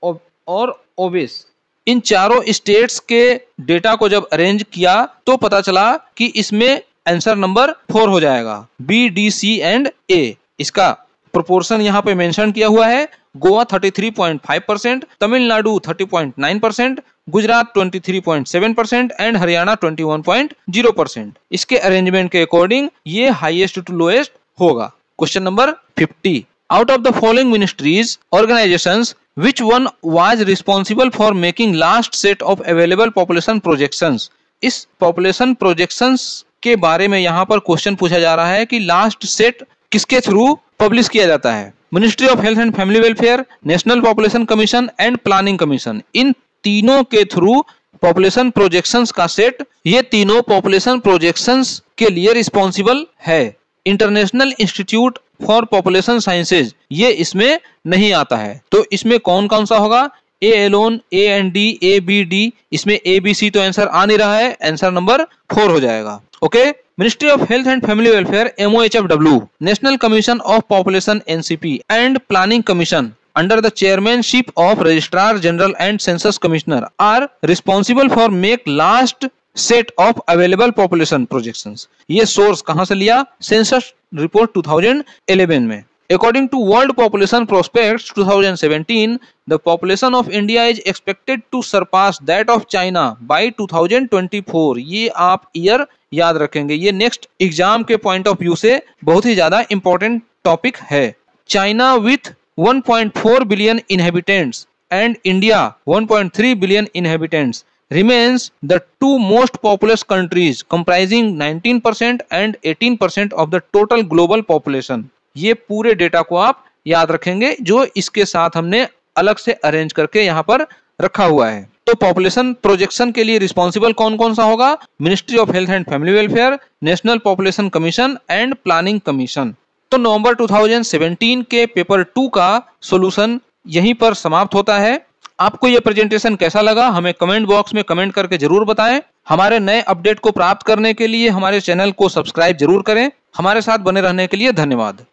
और ओबेस। इन चारों स्टेट्स के डेटा को जब अरेंज किया तो पता चला कि इसमें आंसर नंबर फोर हो जाएगा, B D C and A. इसका प्रोपोर्शन यहाँ पे मेंशन किया हुआ है। Goa thirty three point five percent, Tamil Nadu thirty point nine percent, Gujarat twenty three point seven percent and Haryana twenty one point zero percent. इसके अरेंजमेंट के अकॉर्डिंग ये हाईएस्ट टू लोएस्ट होगा। Question number fifty, out of the following ministries organisations Which one was responsible for making last set of available population projections? इस population projections के बारे में यहाँ पर क्वेश्चन पूछा जा रहा है कि लास्ट सेट किसके थ्रू पब्लिश किया जाता है। Ministry of health and family welfare, national population commission and planning commission, इन तीनों के थ्रू पॉपुलेशन प्रोजेक्शंस का सेट, ये तीनों पॉपुलेशन प्रोजेक्शंस के लिए रिस्पॉन्सिबल है। International institute for population sciences ये इसमें नहीं आता है, तो इसमें कौन कौन सा होगा? A alone, A and D, A B D, इसमें ए बी सी तो आंसर आ नहीं रहा है, आंसर नंबर फोर हो जाएगा। Okay, ministry of health and family welfare M O H F W, national commission of population N C P and planning commission under the chairmanship of registrar general and census commissioner are responsible for make last set of available population projections. ये source कहां से लिया? Census report two thousand eleven में। According to world population prospects two thousand seventeen, the population of India is expected to surpass that of China by two thousand twenty four. ये आप year याद रखेंगे, ये next exam के point of view से बहुत ही ज्यादा इंपॉर्टेंट टॉपिक है। China with one point four billion inhabitants and India one point three billion inhabitants remains the two most populous countries comprising nineteen percent and eighteen percent of the total global population। ये पूरे data को आप याद रखेंगे जो इसके साथ हमने अलग से अरेंज करके यहाँ पर रखा हुआ है। तो पॉपुलेशन प्रोजेक्शन के लिए रिस्पॉन्सिबल कौन कौन सा होगा? Ministry of health and family welfare, national population commission and planning commission. तो नवंबर टू थाउजेंड सेवनटीन के पेपर टू का सोल्यूशन यहीं पर समाप्त होता है। आपको यह प्रेजेंटेशन कैसा लगा हमें कमेंट बॉक्स में कमेंट करके जरूर बताएं। हमारे नए अपडेट को प्राप्त करने के लिए हमारे चैनल को सब्सक्राइब जरूर करें। हमारे साथ बने रहने के लिए धन्यवाद।